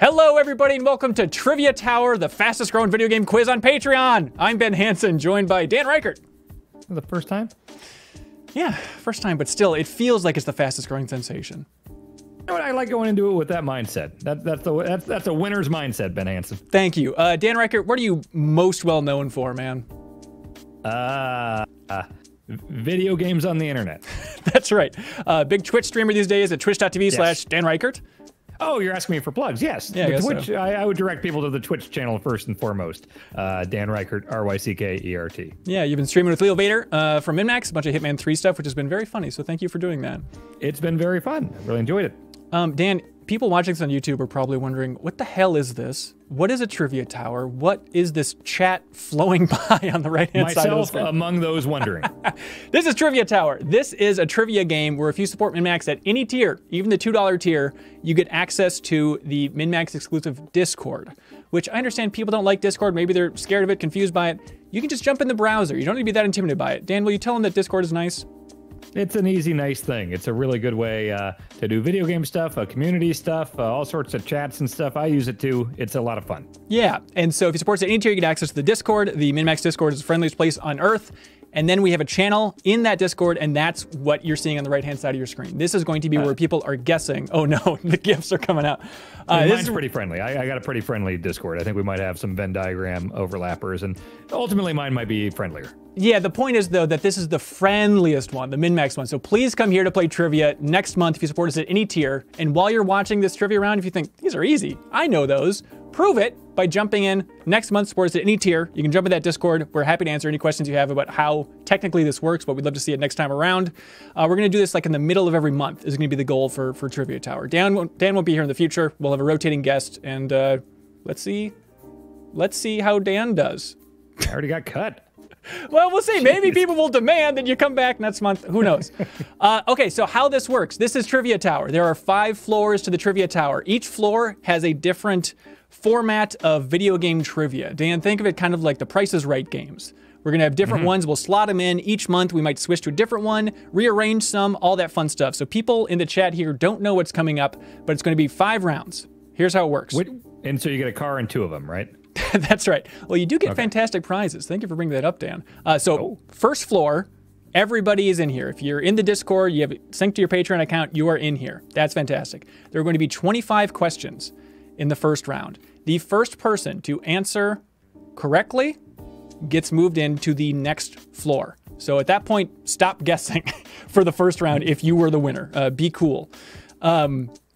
Hello everybody and welcome to Trivia Tower, the fastest growing video game quiz on Patreon. I'm Ben Hanson, joined by Dan Ryckert. The first time? Yeah, first time, but still, it feels like it's the fastest growing sensation. I like going into it with that mindset. That's a winner's mindset, Ben Hanson. Thank you. Dan Ryckert, what are you most well known for, man? Video games on the internet. That's right. Big Twitch streamer these days at twitch.tv/Dan Ryckert. Oh, you're asking me for plugs? Yes. Yeah, I would direct people to the Twitch channel first and foremost. Dan Ryckert, R-Y-C-K-E-R-T. Yeah, you've been streaming with Leo Vader from MinnMax, a bunch of Hitman 3 stuff, which has been very funny, so thank you for doing that. It's been very fun. I really enjoyed it. Dan, people watching this on YouTube are probably wondering, what the hell is this? What is a trivia tower? What is this chat flowing by on the right-hand side of the screen? Myself among those wondering. This is Trivia Tower. This is a trivia game where if you support MinnMax at any tier, even the $2 tier, you get access to the MinnMax exclusive Discord, which I understand people don't like Discord. Maybe they're scared of it, confused by it. You can just jump in the browser. You don't need to be that intimidated by it. Dan, will you tell them that Discord is nice? It's an easy, nice thing. It's a really good way to do video game stuff, community stuff, all sorts of chats and stuff. I use it too. It's a lot of fun. Yeah, and so if you support any tier, you get access to the Discord. The MinnMax Discord is the friendliest place on earth. And then we have a channel in that Discord, and that's what you're seeing on the right-hand side of your screen. This is going to be where people are guessing. Oh no, the GIFs are coming out. Mine's pretty friendly. I got a pretty friendly Discord. I think we might have some Venn diagram overlappers, and ultimately mine might be friendlier. Yeah, the point is, though, that this is the friendliest one, the MinnMax one. So please come here to play trivia next month if you support us at any tier. And while you're watching this trivia round, if you think, these are easy, I know those, prove it by jumping in next month. Support us at any tier. You can jump in that Discord. We're happy to answer any questions you have about how technically this works, but we'd love to see it next time around. We're going to do this like in the middle of every month is going to be the goal for Trivia Tower. Dan won't be here in the future. We'll have a rotating guest, and let's see how Dan does. I already got cut. Well, we'll see. Jeez. Maybe people will demand that you come back next month. Who knows? Okay, so how this works. This is Trivia Tower. There are 5 floors to the Trivia Tower. Each floor has a different format of video game trivia. Dan, think of it kind of like the Price is Right games. We're going to have different ones. We'll slot them in. Each month, we might switch to a different one, rearrange some, all that fun stuff. So people in the chat here don't know what's coming up, but it's going to be 5 rounds. Here's how it works. And so you get a car and 2 of them, right? That's right. Well, you do get fantastic prizes. Thank you for bringing that up, Dan. First floor, everybody is in here. If you're in the Discord, you have it synced to your Patreon account, you are in here. That's fantastic. There are going to be 25 questions in the first round. The first person to answer correctly gets moved into the next floor. So at that point, stop guessing for the first round if you were the winner. Be cool.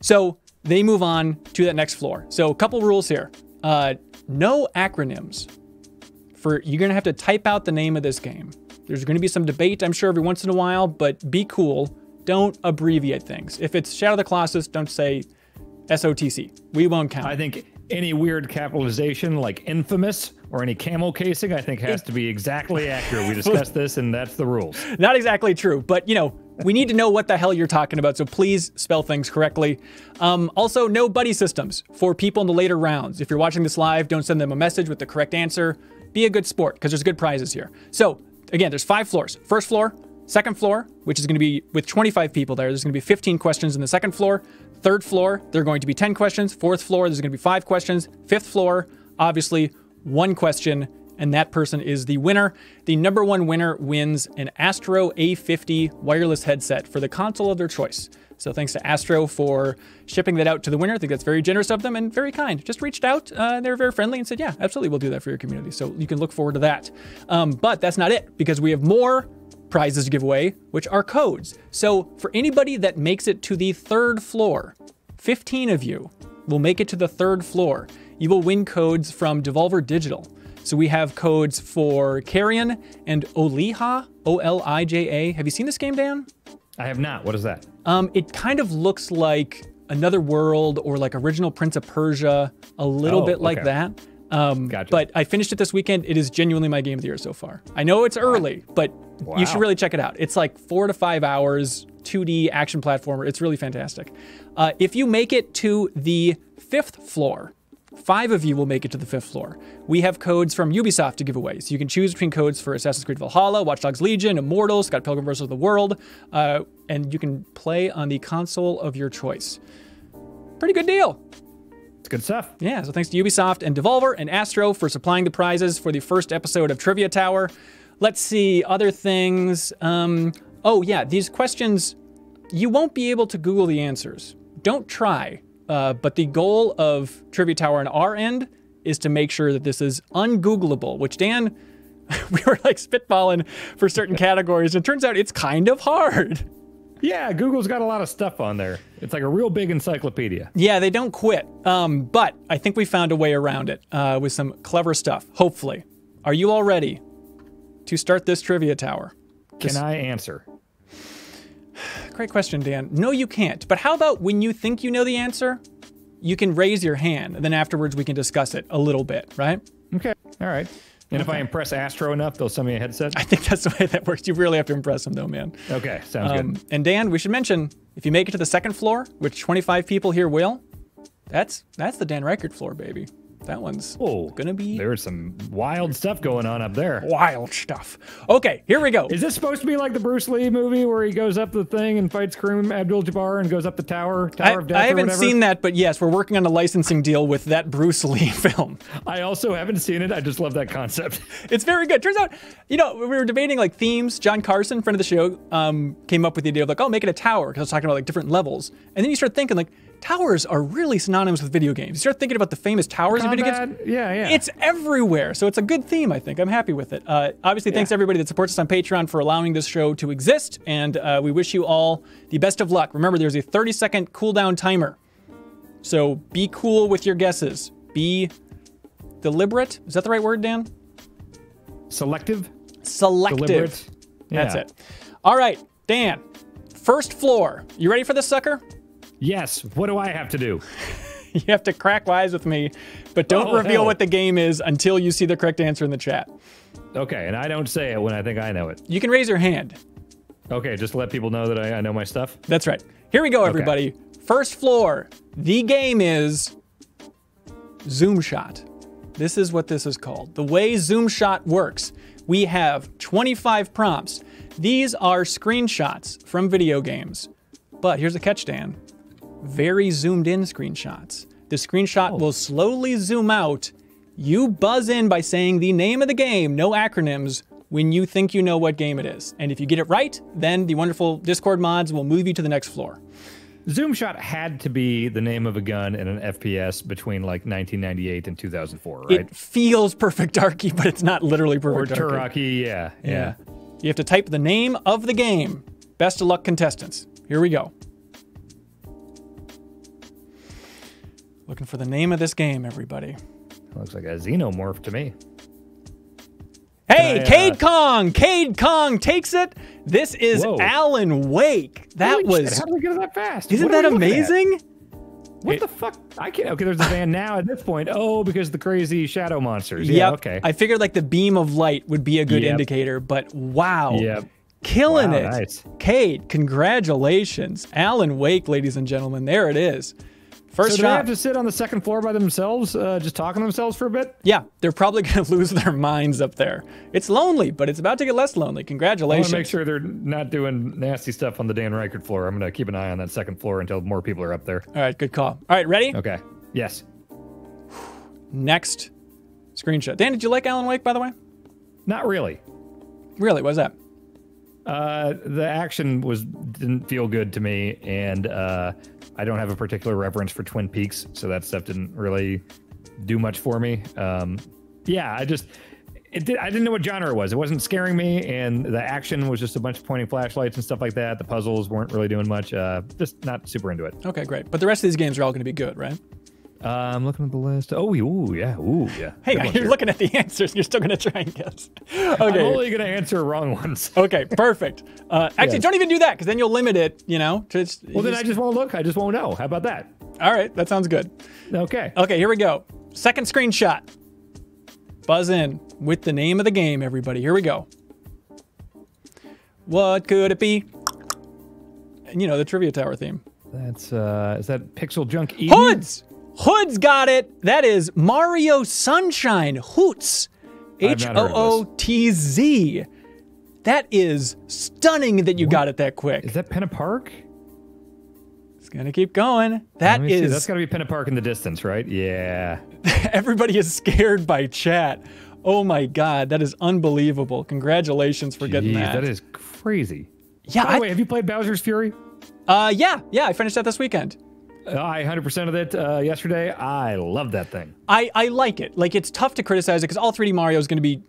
So they move on to that next floor. So a couple rules here. No acronyms. You're going to have to type out the name of this game. There's going to be some debate, I'm sure, every once in a while, but be cool. Don't abbreviate things. If it's Shadow of the Colossus, don't say SOTC. We won't count. I think any weird capitalization like infamous or any camel casing, I think has to be exactly accurate. We discussed this, and that's the rules. Not exactly true, but you know, we need to know what the hell you're talking about, so please spell things correctly. Also, no buddy systems for people in the later rounds. If you're watching this live, don't send them a message with the correct answer. Be a good sport, because there's good prizes here. So, again, there's 5 floors. First floor, second floor, which is going to be with 25 people there. There's going to be 15 questions in the second floor. Third floor, there are going to be 10 questions. Fourth floor, there's going to be 5 questions. Fifth floor, obviously, 1 question, and that person is the winner. The number 1 winner wins an Astro A50 wireless headset for the console of their choice. So thanks to Astro for shipping that out to the winner. I think that's very generous of them and very kind. Just reached out. They were very friendly and said, yeah, absolutely, we'll do that for your community. So you can look forward to that. But that's not it, because we have more prizes to give away, which are codes. So for anybody that makes it to the third floor, 15 of you will make it to the third floor. You will win codes from Devolver Digital. So we have codes for Carrion and Olija, O-L-I-J-A. Have you seen this game, Dan? I have not. What is that? It kind of looks like Another World or like Original Prince of Persia, a little bit like that. Gotcha. But I finished it this weekend. It is genuinely my game of the year so far. I know it's early, but you should really check it out. It's like 4 to 5 hours, 2D action platformer. It's really fantastic. If you make it to the 5th floor, 5 of you will make it to the 5th floor. We have codes from Ubisoft to give away. So you can choose between codes for Assassin's Creed Valhalla, Watch Dogs Legion, Immortals, Scott Pilgrim vs. the World, and you can play on the console of your choice. Pretty good deal. It's good stuff. Yeah, so thanks to Ubisoft and Devolver and Astro for supplying the prizes for the first episode of Trivia Tower. Let's see, other things. Oh yeah, these questions, you won't be able to Google the answers. Don't try. But the goal of Trivia Tower on our end is to make sure that this is ungoogleable, which Dan, we were like spitballing for certain categories. It turns out it's kind of hard. Yeah, Google's got a lot of stuff on there. It's like a real big encyclopedia. Yeah, they don't quit. But I think we found a way around it with some clever stuff, hopefully. Are you all ready to start this Trivia Tower? Can I answer? Great question, Dan. No, you can't. But how about when you think you know the answer, you can raise your hand, and then afterwards we can discuss it a little bit, right? Okay. All right. And if I impress Astro enough, they'll send me a headset? I think that's the way that works. You really have to impress him, though, man. Okay. Sounds good. And Dan, we should mention, if you make it to the second floor, which 25 people here will, that's the Dan Ryckert floor, baby. That one's gonna be... There's some wild stuff going on up there. Wild stuff. Okay, here we go. Is this supposed to be like the Bruce Lee movie where he goes up the thing and fights Kareem Abdul-Jabbar and goes up the Tower of Death? I haven't seen that, but yes, we're working on a licensing deal with that Bruce Lee film. I also haven't seen it. I just love that concept. It's very good. Turns out, you know, we were debating like themes. John Carson, friend of the show, came up with the idea of like, oh, make it a tower, because I was talking about like different levels. And then you start thinking like, towers are really synonymous with video games. You start thinking about the famous towers in video games. Yeah, yeah. It's everywhere. So it's a good theme, I think. I'm happy with it. Obviously, thanks to everybody that supports us on Patreon for allowing this show to exist. And we wish you all the best of luck. Remember, there's a 30-second cooldown timer. So be cool with your guesses. Be deliberate. Is that the right word, Dan? Selective. Selective. Deliberate. Yeah. That's it. All right, Dan, first floor. You ready for this sucker? Yes. What do I have to do? You have to crack wise with me, but don't reveal what the game is until you see the correct answer in the chat. Okay, and I don't say it when I think I know it. You can raise your hand. Okay, just to let people know that I know my stuff? That's right. Here we go, everybody. Okay. First floor. The game is Zoom Shot. This is what this is called. The way Zoom Shot works, we have 25 prompts. These are screenshots from video games. But here's the catch, Dan. Very zoomed in screenshots. The screenshot will slowly zoom out. You buzz in by saying the name of the game, no acronyms, when you think you know what game it is. And if you get it right, then the wonderful Discord mods will move you to the next floor. Zoom Shot had to be the name of a gun in an FPS between like 1998 and 2004, right? It feels Perfect Darky, but it's not literally Perfect Darky. Or Turaki, yeah. You have to type the name of the game. Best of luck, contestants. Here we go. Looking for the name of this game, everybody. Looks like a xenomorph to me. Hey, Cade Kong! Cade Kong takes it! This is Alan Wake. That was... How did we get it that fast? Isn't that amazing? What the fuck? I can't... Okay, there's a van now at this point. Oh, because the crazy shadow monsters. Yeah, okay. I figured like the beam of light would be a good indicator, but wow. Yep. Killing it. Nice. Cade, congratulations. Alan Wake, ladies and gentlemen. There it is. First shot. Do they have to sit on the second floor by themselves, just talking to themselves for a bit? Yeah, they're probably going to lose their minds up there. It's lonely, but it's about to get less lonely. Congratulations. I want to make sure they're not doing nasty stuff on the Dan Ryckert floor. I'm going to keep an eye on that second floor until more people are up there. All right, good call. All right, ready? Okay. Yes. Next screenshot. Dan, did you like Alan Wake, by the way? Not really. Really? What was that? The action didn't feel good to me, and I don't have a particular reverence for Twin Peaks, so that stuff didn't really do much for me. Yeah, I didn't know what genre it was. It wasn't scaring me, and the action was just a bunch of pointing flashlights and stuff like that. The puzzles weren't really doing much. Just not super into it. Okay, great. But the rest of these games are all going to be good, right? I'm looking at the list. Oh, yeah. Hey, you're looking at the answers. You're still going to try and guess. Okay. I'm only going to answer wrong ones. Okay, perfect. Actually, don't even do that, because then you'll limit it, you know. Then I just won't look. I just won't know. How about that? All right, that sounds good. Okay. Okay, here we go. Second screenshot. Buzz in with the name of the game, everybody. Here we go. What could it be? And, you know, the Trivia Tower theme. That's, is that Pixel Junk Eden? Hood's got it. That is Mario Sunshine. Hoots. H-O-O-T-Z. That is stunning that you got it that quick. Is that Penna Park? gonna keep going. That's gotta be Pennant Park in the distance, right? Yeah. Everybody is scared by chat. Oh my God, that is unbelievable. Congratulations for getting that. That is crazy. Yeah. By the way, have you played Bowser's Fury? Yeah, I finished that this weekend. I 100% of it yesterday. I love that thing. I like it. Like, it's tough to criticize it because all 3D Mario is gonna be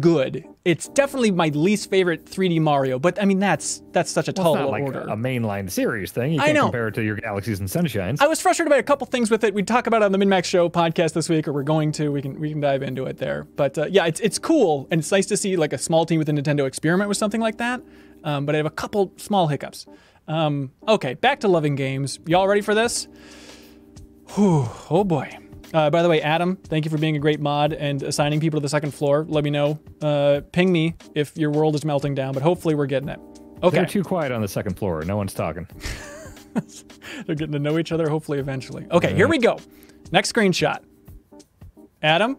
good. It's definitely my least favorite 3D Mario, but I mean that's such a tall order. It's not like a mainline series thing. You can't compare it to your Galaxies and Sunshines. I was frustrated by a couple things with it. We talk about it on the MinnMax Show podcast this week, or we're going to. We can dive into it there. But yeah, it's cool, and it's nice to see like a small team within Nintendo experiment with something like that. But I have a couple small hiccups. Okay, back to loving games. Y'all ready for this? Whew, oh boy. By the way, Adam, thank you for being a great mod and assigning people to the second floor. Let me know. Ping me if your world is melting down, but hopefully we're getting it. Okay. They're too quiet on the second floor. No one's talking. They're getting to know each other, hopefully, eventually. Okay, Here we go. Next screenshot. Adam,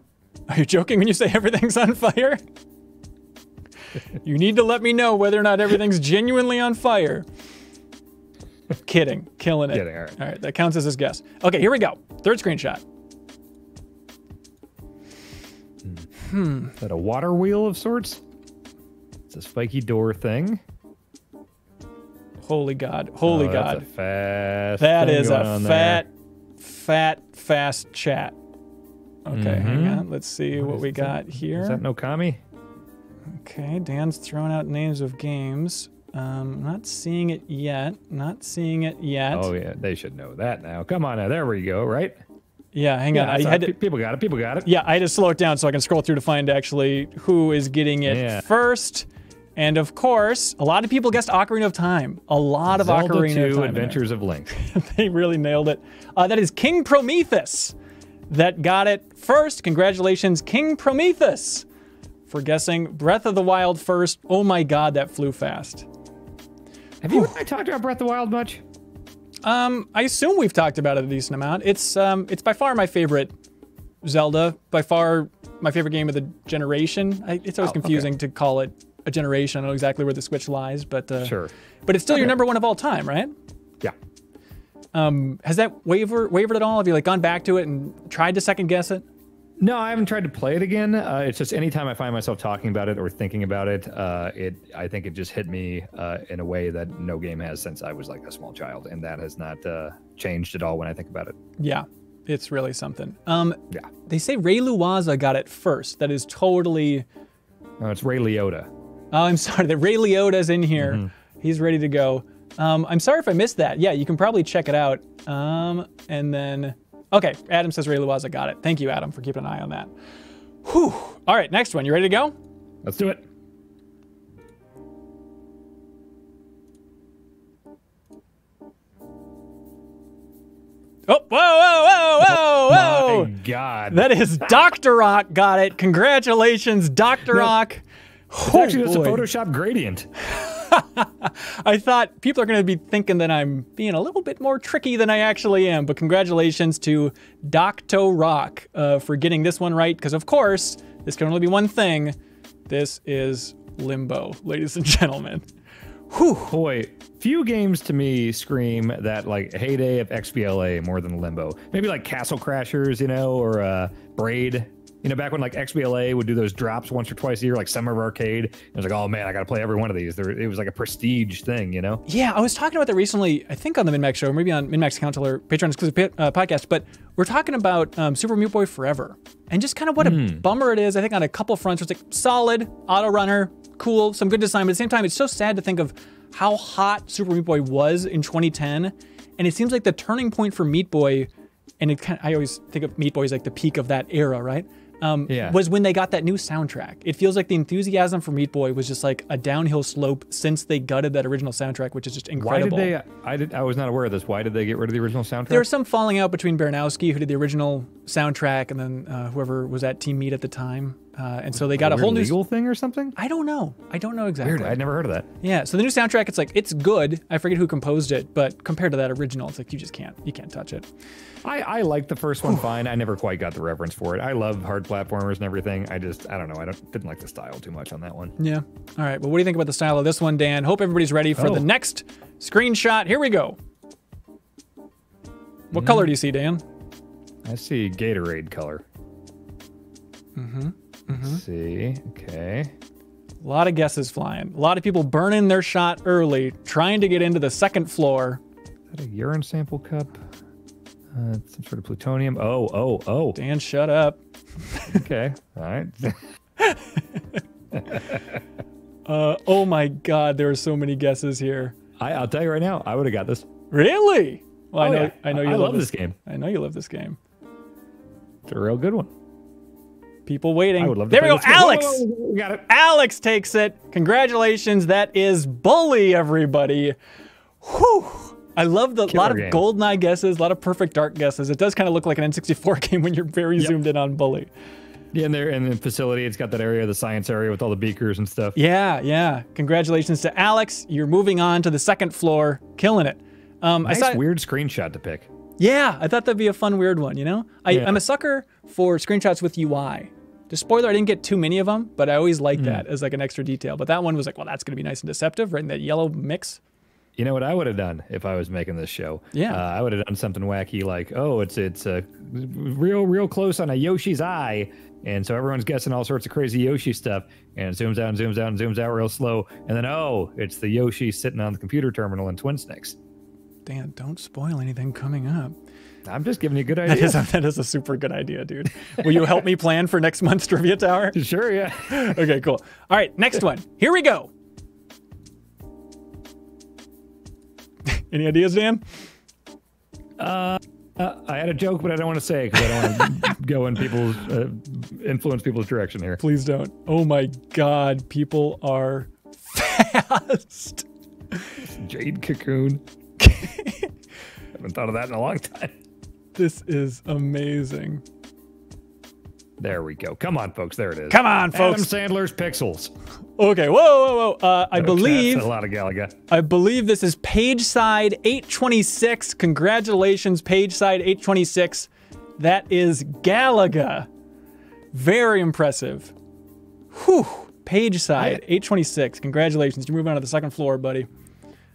are you joking when you say everything's on fire? You need to let me know whether or not everything's genuinely on fire. Kidding. Killing it. Kidding, all right, that counts as his guess. Okay, here we go. Third screenshot. Is that a water wheel of sorts? It's a spiky door thing. Holy God. Holy God. That's a fast that is a fat, there. Fat, fast chat. Okay, hang on. Let's see what we got here. Is that Nokami? Okay, Dan's throwing out names of games. Not seeing it yet. Not seeing it yet. Oh yeah, they should know that now. Come on now, there we go, right? Yeah, hang on. I had to, people got it. Yeah, I had to slow it down so I can scroll through to find actually who is getting it first. And of course, a lot of people guessed Ocarina of Time. A lot of Zelda Ocarina 2, of Time. Adventures of Link. They really nailed it. That is King Prometheus that got it first. Congratulations, King Prometheus, for guessing Breath of the Wild first. Oh my God, that flew fast. Have you and I talked about Breath of the Wild much? I assume we've talked about it a decent amount. It's by far my favorite Zelda, by far my favorite game of the generation. It's always confusing to call it a generation. I don't know exactly where the switch lies, but but it's still your number one of all time, right? Yeah. Has that wavered at all? Have you like gone back to it and tried to second guess it? No, I haven't tried to play it again. It's just anytime I find myself talking about it or thinking about it, I think it just hit me in a way that no game has since I was like a small child, and that has not changed at all when I think about it. Yeah, it's really something. Yeah. They say Ray Luwaza got it first. That is totally... No, it's Ray Liotta. Oh, I'm sorry. The Ray Liotta's in here. He's ready to go. I'm sorry if I missed that. Yeah, you can probably check it out. And then... Okay, Adam says Ray Luwaza got it. Thank you, Adam, for keeping an eye on that. Whew. All right, next one. You ready to go? Let's do it. Oh, whoa, whoa, whoa, whoa, whoa. Oh, my God. That is Dr. Rock got it. Congratulations, Dr. Rock. It's actually just a Photoshop gradient. I thought people are going to be thinking that I'm being a little bit more tricky than I actually am, but congratulations to Dr. Rock for getting this one right, because of course, this can only be one thing. This is Limbo, ladies and gentlemen. Whew. Boy, few games to me scream that like heyday of XBLA more than Limbo. Maybe like Castle Crashers, you know, or Braid. You know, back when like XBLA would do those drops once or twice a year, like Summer of Arcade, it was like, oh man, I gotta play every one of these. It was like a prestige thing, you know? Yeah, I was talking about that recently, I think on the MinnMax Show, maybe on MinnMax Council or Patreon exclusive podcast, but we're talking about Super Meat Boy Forever and just kind of what a bummer it is, I think, on a couple fronts. It's like solid, auto runner, cool, some good design, but at the same time, it's so sad to think of how hot Super Meat Boy was in 2010. And it seems like the turning point for Meat Boy, and it kind of, I always think of Meat Boy as like the peak of that era, right? Was when they got that new soundtrack. It feels like the enthusiasm for Meat Boy was just like a downhill slope since they gutted that original soundtrack, which is just incredible. Why did they, I was not aware of this. Why did they get rid of the original soundtrack? There was some falling out between Baranowski, who did the original soundtrack, and then whoever was at Team Meat at the time. And so they got a whole new legal thing or something? I don't know. I don't know exactly. Weird. I'd never heard of that. Yeah. So the new soundtrack, it's like, it's good. I forget who composed it, but compared to that original, it's like, you just can't, you can't touch it. I liked the first one fine. I never quite got the reference for it. I love hard platformers and everything. I don't know. I didn't like the style too much on that one. Yeah. All right. Well, what do you think about the style of this one, Dan? Hope everybody's ready for the next screenshot. Here we go. What color do you see, Dan? I see Gatorade color. Let's see. Okay. A lot of guesses flying. A lot of people burning their shot early, trying to get into the second floor. Is that a urine sample cup? Some sort of plutonium. Oh. Dan, shut up. Okay. All right. Oh my God, there are so many guesses here. I'll tell you right now, I would have got this. Really? Well, I know you love this game. I know you love this game. It's a real good one. People waiting. I would love to there we go, Alex! We got it. Alex takes it. Congratulations, that is Bully, everybody. Whew. I love the lot of GoldenEye guesses, a lot of Perfect Dark guesses. It does kind of look like an N64 game when you're very zoomed in on Bully. Yeah, and in the facility, it's got that area, the science area with all the beakers and stuff. Yeah, yeah. Congratulations to Alex. You're moving on to the second floor, killing it. Nice weird screenshot to pick. Yeah, I thought that'd be a fun, weird one, you know? I'm a sucker for screenshots with UI. Just spoiler, I didn't get too many of them, but I always like that as like an extra detail. But that one was like, well, that's going to be nice and deceptive, right in that yellow mix. You know what I would have done if I was making this show? Yeah. I would have done something wacky like, oh, it's real close on a Yoshi's eye. And so everyone's guessing all sorts of crazy Yoshi stuff. And it zooms out and zooms out and zooms out real slow. And then, oh, it's the Yoshi sitting on the computer terminal in Twin Snakes. Dan, don't spoil anything coming up. I'm just giving you a good idea. That is a super good idea, dude. Will you help me plan for next month's Trivia Tower? Sure, yeah. Okay, cool. All right, next one. Here we go. Any ideas, Dan? I had a joke, but I don't want to say because I don't want to go and influence people's direction here. Please don't. Oh my God, people are fast. Jade Cocoon. Haven't thought of that in a long time. This is amazing. There we go. Come on, folks. There it is. Come on, folks. Adam Sandler's Pixels. Okay. Whoa. I believe a lot of Galaga. I believe this is PageSide 826. Congratulations, PageSide 826. That is Galaga. Very impressive. Whew. PageSide 826. Congratulations. You're moving on to the second floor, buddy.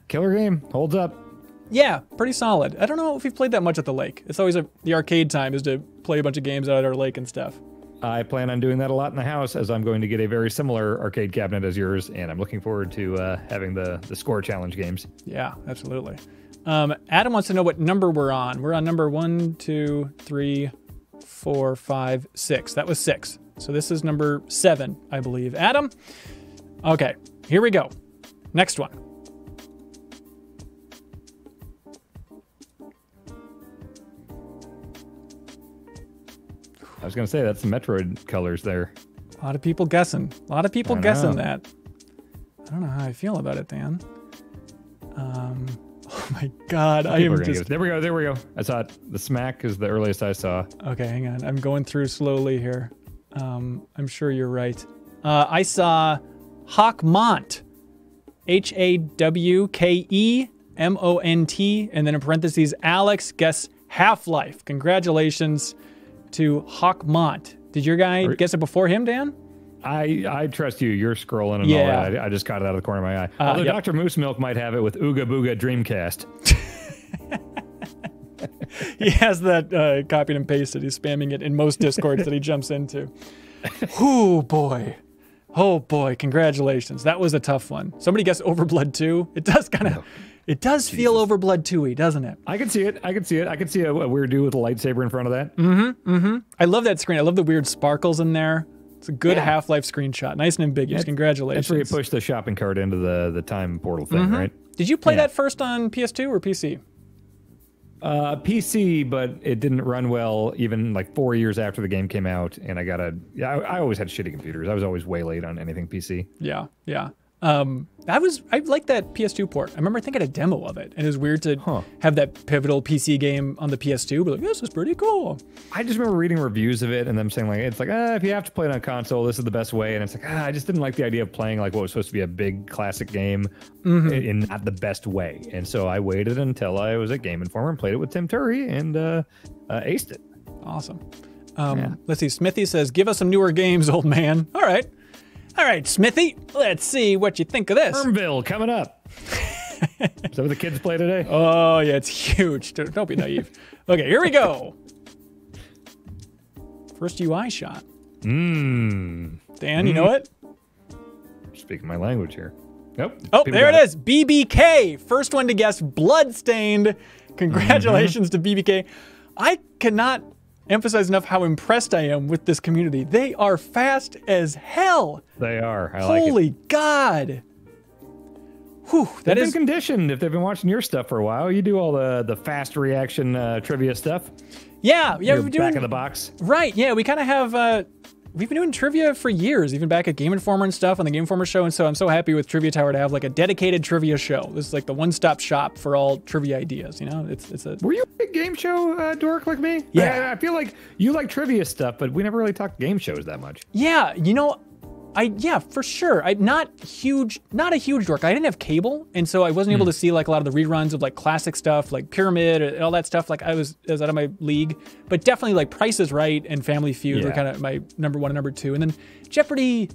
Killer game. Holds up. Yeah, pretty solid. I don't know if we've played that much at the lake. It's always the arcade time is to play a bunch of games out at our lake and stuff. I plan on doing that a lot in the house as I'm going to get a very similar arcade cabinet as yours, and I'm looking forward to having the score challenge games. Yeah, absolutely. Adam wants to know what number we're on. We're on number 1, 2, 3, 4, 5, 6. That was 6. So this is number 7, I believe. Adam? Okay, here we go. Next one. I was going to say, that's the Metroid colors there. A lot of people guessing. A lot of people guessing that. I don't know how I feel about it, Dan. Oh my God, I am just... There we go. I saw it. The smack is the earliest I saw. Okay, hang on. I'm going through slowly here. I'm sure you're right. I saw Hawkmont. Hawkemont. And then in parentheses, Alex guessed Half-Life. Congratulations to Hawkmont. Did your guy guess it before him, Dan? I trust you. You're scrolling and all that. I just got it out of the corner of my eye. Although Dr. Moose Milk might have it with Ooga Booga Dreamcast. He has that copied and pasted. He's spamming it in most Discords that he jumps into. Oh, boy. Oh, boy. Congratulations. That was a tough one. Somebody guessed Overblood 2. It does kind of... No. It does feel Overblood 2-y, doesn't it? I can see it. I can see a weird dude with a lightsaber in front of that. I love that screen. I love the weird sparkles in there. It's a good Half-Life screenshot. Nice and ambiguous. Congratulations. That's where you push the shopping cart into the time portal thing, right? Did you play that first on PS2 or PC? PC, but it didn't run well even like 4 years after the game came out. And I got a... I always had shitty computers. I was always way late on anything PC. Yeah. I like that PS2 port. I remember I think I had a demo of it, and it was weird to have that pivotal PC game on the PS2. But like, this is pretty cool. I just remember reading reviews of it and them saying like, it's like if you have to play it on console, this is the best way. And it's like I just didn't like the idea of playing like what was supposed to be a big classic game in not the best way. And so I waited until I was at Game Informer and played it with Tim Turry and aced it. Awesome. Let's see. Smithy says, "Give us some newer games, old man." All right. Smithy, let's see what you think of this. Wormville coming up. Is that what the kids play today? Oh, yeah, it's huge. Don't be naive. Okay, here we go. First UI shot. Dan, you know it? Speaking my language here. Nope. Oh, there it is. BBK. First one to guess Bloodstained. Congratulations to BBK. I cannot emphasize enough how impressed I am with this community. They are fast as hell. They are. I like it. Holy God. Whew, that is conditioned. If they've been watching your stuff for a while, you do all the fast reaction trivia stuff. Yeah, yeah, we've been doing back of the box. Right. Yeah, we kind of have. We've been doing trivia for years, even back at Game Informer and stuff on the Game Informer show. And so I'm so happy with Trivia Tower to have like a dedicated trivia show. This is like the one-stop shop for all trivia ideas. You know, it's a. Were you a big game show dork like me? Yeah, I feel like you like trivia stuff, but we never really talked game shows that much. Yeah, you know. Yeah, for sure. I'm not a huge dork. I didn't have cable, and so I wasn't able to see like a lot of the reruns of like classic stuff, like Pyramid and all that stuff. Like I was out of my league, but definitely like Price is Right and Family Feud were kind of my number one and number two. And then Jeopardy,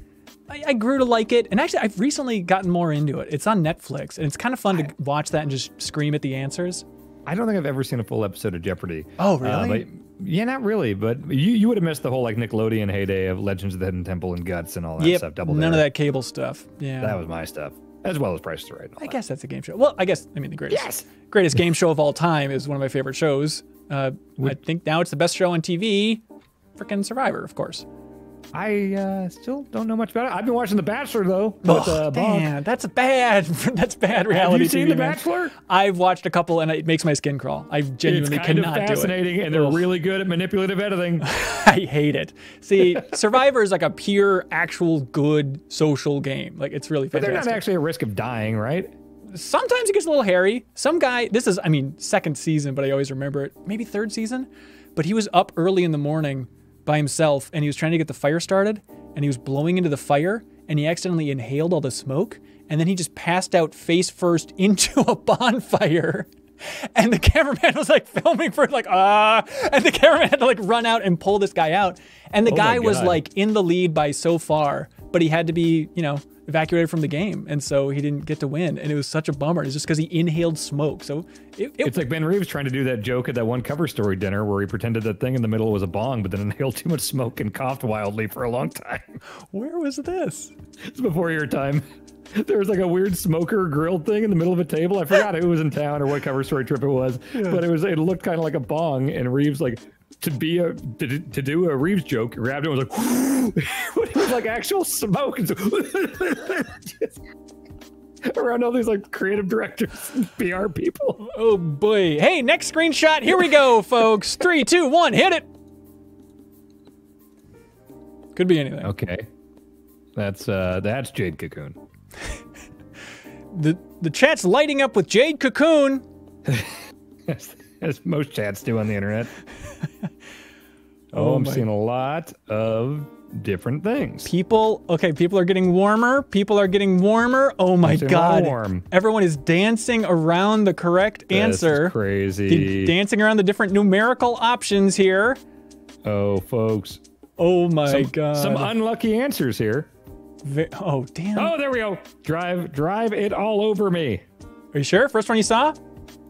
I grew to like it, and actually I've recently gotten more into it. It's on Netflix, and it's kind of fun to watch that and just scream at the answers. I don't think I've ever seen a full episode of Jeopardy. Oh, really? Yeah, not really, but you would have missed the whole like Nickelodeon heyday of Legends of the Hidden Temple and Guts and all that stuff. Double none of that cable stuff. Yeah, that was my stuff, as well as Price is Right. I guess that's a game show. Well, I guess I mean the greatest game show of all time is one of my favorite shows. I think now it's the best show on TV. Freaking Survivor, of course. I still don't know much about it. I've been watching The Bachelor though. Man, that's bad. That's bad reality TV. Have you seen The Bachelor? I've watched a couple, and it makes my skin crawl. I genuinely cannot do it. It's fascinating, and they're really good at manipulative editing. I hate it. See, Survivor is like a pure, actual, good social game. Like it's really fantastic. But they're not actually at risk of dying, right? Sometimes it gets a little hairy. Some guy. This is, I mean, second season, but I always remember it. Maybe third season, but he was up early in the morning by himself, and he was trying to get the fire started, and he was blowing into the fire, and he accidentally inhaled all the smoke, and then he just passed out face first into a bonfire. And the cameraman was like filming for like, and the cameraman had to like run out and pull this guy out. And the guy was like in the lead by so far, but he had to be, you know, evacuated from the game, and so he didn't get to win, and it was such a bummer. It's just because he inhaled smoke. So it's like Ben Reeves trying to do that joke at that one Cover Story dinner where he pretended that thing in the middle was a bong, but then inhaled too much smoke and coughed wildly for a long time. Where was this? It's before your time. There was like a weird smoker grill thing in the middle of a table. I forgot who was in town or what Cover Story trip it was, but it looked kind of like a bong, and Reeves like. To do a Reeves joke, grabbed it and was like, it was like actual smoke and around all these like creative directors and PR people. Oh boy. Hey, next screenshot. Here we go, folks. 3, 2, 1, hit it. Could be anything. Okay. That's Jade Cocoon. the chat's lighting up with Jade Cocoon. As most chats do on the internet. I'm seeing a lot of different things. People are getting warmer. People are getting warmer. Oh my God. Warm. Everyone is dancing around the correct answer. Is crazy. Dancing around the different numerical options here. Oh, folks. Oh my God. Some unlucky answers here. Oh, damn. Oh, there we go. Drive it all over me. Are you sure? First one you saw?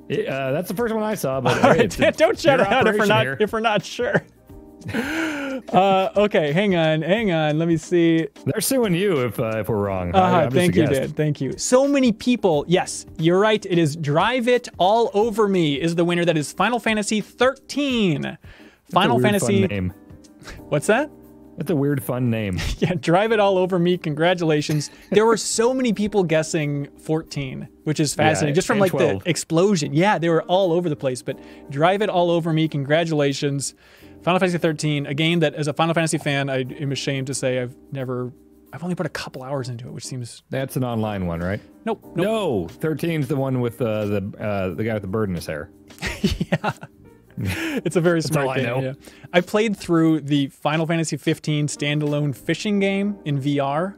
That's the first one I saw, but don't shout out if we're not sure. Okay, hang on. Let me see. They're suing you if we're wrong. Thank you, Dan. Thank you. So many people. Yes, you're right. It is Drive It All Over Me is the winner. That is Final Fantasy 13. That's Final Fantasy. Fun name. What's that? That's a weird, fun name. Yeah, Drive It All Over Me. Congratulations. There were so many people guessing 14, which is fascinating. Yeah, just from like 12. The explosion. Yeah, they were all over the place, but Drive It All Over Me. Congratulations. Final Fantasy 13, a game that as a Final Fantasy fan, I am ashamed to say I've only put a couple hours into it, which seems... That's an online one, right? Nope. No, 13's the one with the guy with the bird in his hair. Yeah. It's a very smart game. Yeah. I played through the Final Fantasy 15 standalone fishing game in VR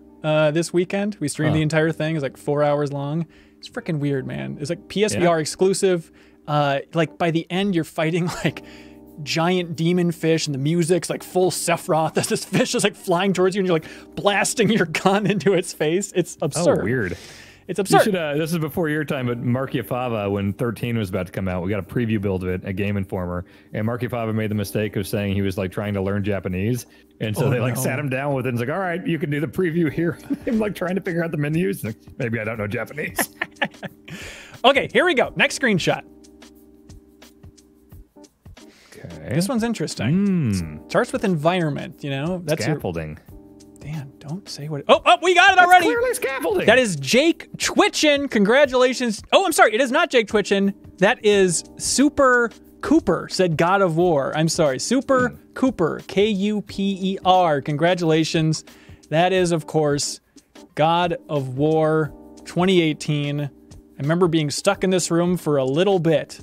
this weekend. We streamed the entire thing. It's like 4 hours long. It's freaking weird, man. It's like PSVR exclusive. Like by the end, you're fighting like giant demon fish, and the music's like full Sephiroth. This fish is like flying towards you, and you're like blasting your gun into its face. It's absurd. Oh, weird. It's absurd. You should, this is before your time, but Markiafava, when 13 was about to come out, we got a preview build of it at Game Informer, and Markiafava made the mistake of saying he was like trying to learn Japanese, and so they sat him down with it and was like, all right, you can do the preview here. I'm like trying to figure out the menus. Like, maybe I don't know Japanese. Okay, here we go. Next screenshot. Okay. This one's interesting. Mm. Starts with environment, you know? That's scaffolding. Dan, don't say what... Oh, we got it already! That's clearly scaffolding! That is Jake Twitchin. Congratulations. Oh, I'm sorry. It is not Jake Twitchin. That is Super Cooper, said God of War. I'm sorry. Super Cooper. K-U-P-E-R. Congratulations. That is, of course, God of War 2018. I remember being stuck in this room for a little bit.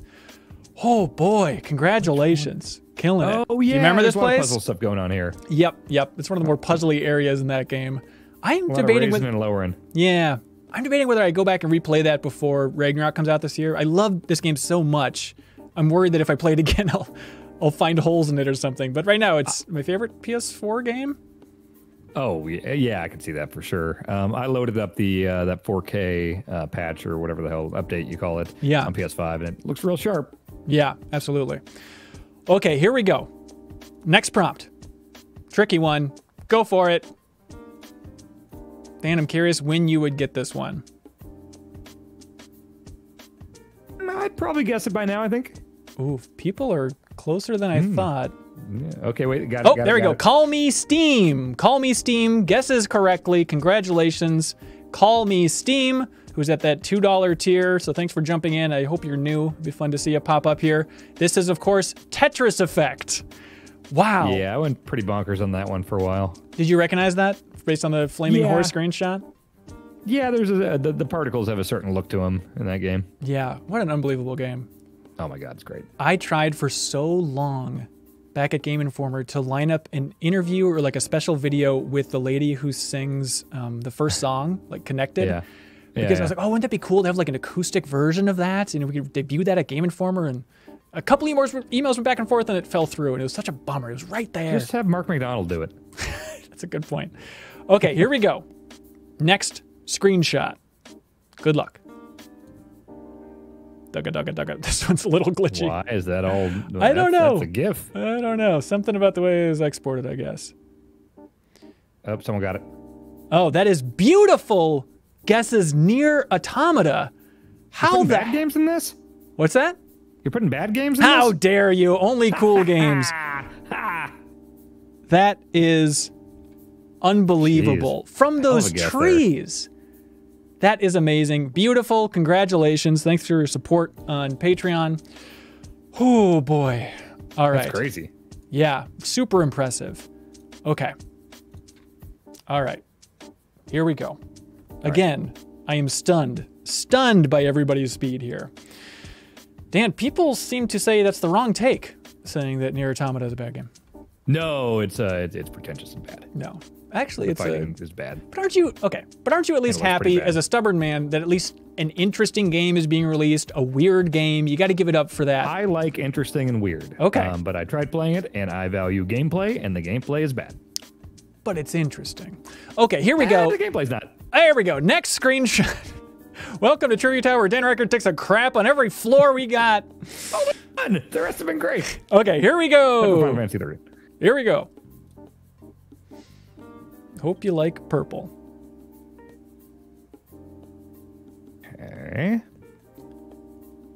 Oh, boy. Congratulations. Killing it. Oh, yeah. Do you remember this place? There's a lot of puzzle stuff going on here. Yep. It's one of the more puzzly areas in that game. I'm debating with... and lowering. Yeah. I'm debating whether I go back and replay that before Ragnarok comes out this year. I love this game so much. I'm worried that if I play it again, I'll find holes in it or something. But right now, it's my favorite PS4 game. Oh, yeah, I can see that for sure. I loaded up the that 4K patch or whatever the hell update you call it on PS5, and it looks real sharp. Yeah, absolutely. Okay, here we go. Next prompt. Tricky one. Go for it. Dan, I'm curious when you would get this one. I'd probably guess it by now, I think. Ooh, people are closer than I thought. Yeah. Okay, wait, got it. Oh, there we go. Call Me Steam. Call Me Steam guesses correctly. Congratulations. Call Me Steam, who's at that $2 tier. So thanks for jumping in. I hope you're new. It'd be fun to see you pop up here. This is, of course, Tetris Effect. Wow. Yeah, I went pretty bonkers on that one for a while. Did you recognize that based on the flaming horse screenshot? Yeah, there's the particles have a certain look to them in that game. Yeah, what an unbelievable game. Oh my God, it's great. I tried for so long back at Game Informer to line up an interview or like a special video with the lady who sings the first song, like Connected. Because I was like, oh, wouldn't that be cool to have like an acoustic version of that? You know, we could debut that at Game Informer, and a couple emails went back and forth and it fell through, and it was such a bummer. It was right there. Just have Mark McDonald do it. That's a good point. Okay, here we go. Next screenshot. Good luck. Dugga. This one's a little glitchy. Why is that all? I don't know. That's a GIF. I don't know. Something about the way it was exported, I guess. Oh, someone got it. Oh, that is beautiful. Guesses Nier Automata. How bad games in this? What's that? You're putting bad games in this? How dare you? Only cool games. That is unbelievable. Jeez. From those trees. There. That is amazing. Beautiful. Congratulations. Thanks for your support on Patreon. Oh, boy. All right. That's crazy. Yeah. Super impressive. Okay. All right. Here we go. Again, I am stunned. Stunned by everybody's speed here. Dan, people seem to say that's the wrong take, saying that Nier Automata is a bad game. No, it's pretentious and bad. No. Actually, it's fighting is bad. But aren't you at least happy as a stubborn man that at least an interesting game is being released, a weird game? You got to give it up for that. I like interesting and weird. Okay. But I tried playing it, and I value gameplay, and the gameplay is bad. But it's interesting. Okay, here we go. The gameplay's not. There we go. Next screenshot. Welcome to Trivia Tower. Dan Ryckert takes a crap on every floor we got. Oh, man. The rest have been great. Okay, here we go. Final Fantasy 13. Here we go. Hope you like purple. Okay.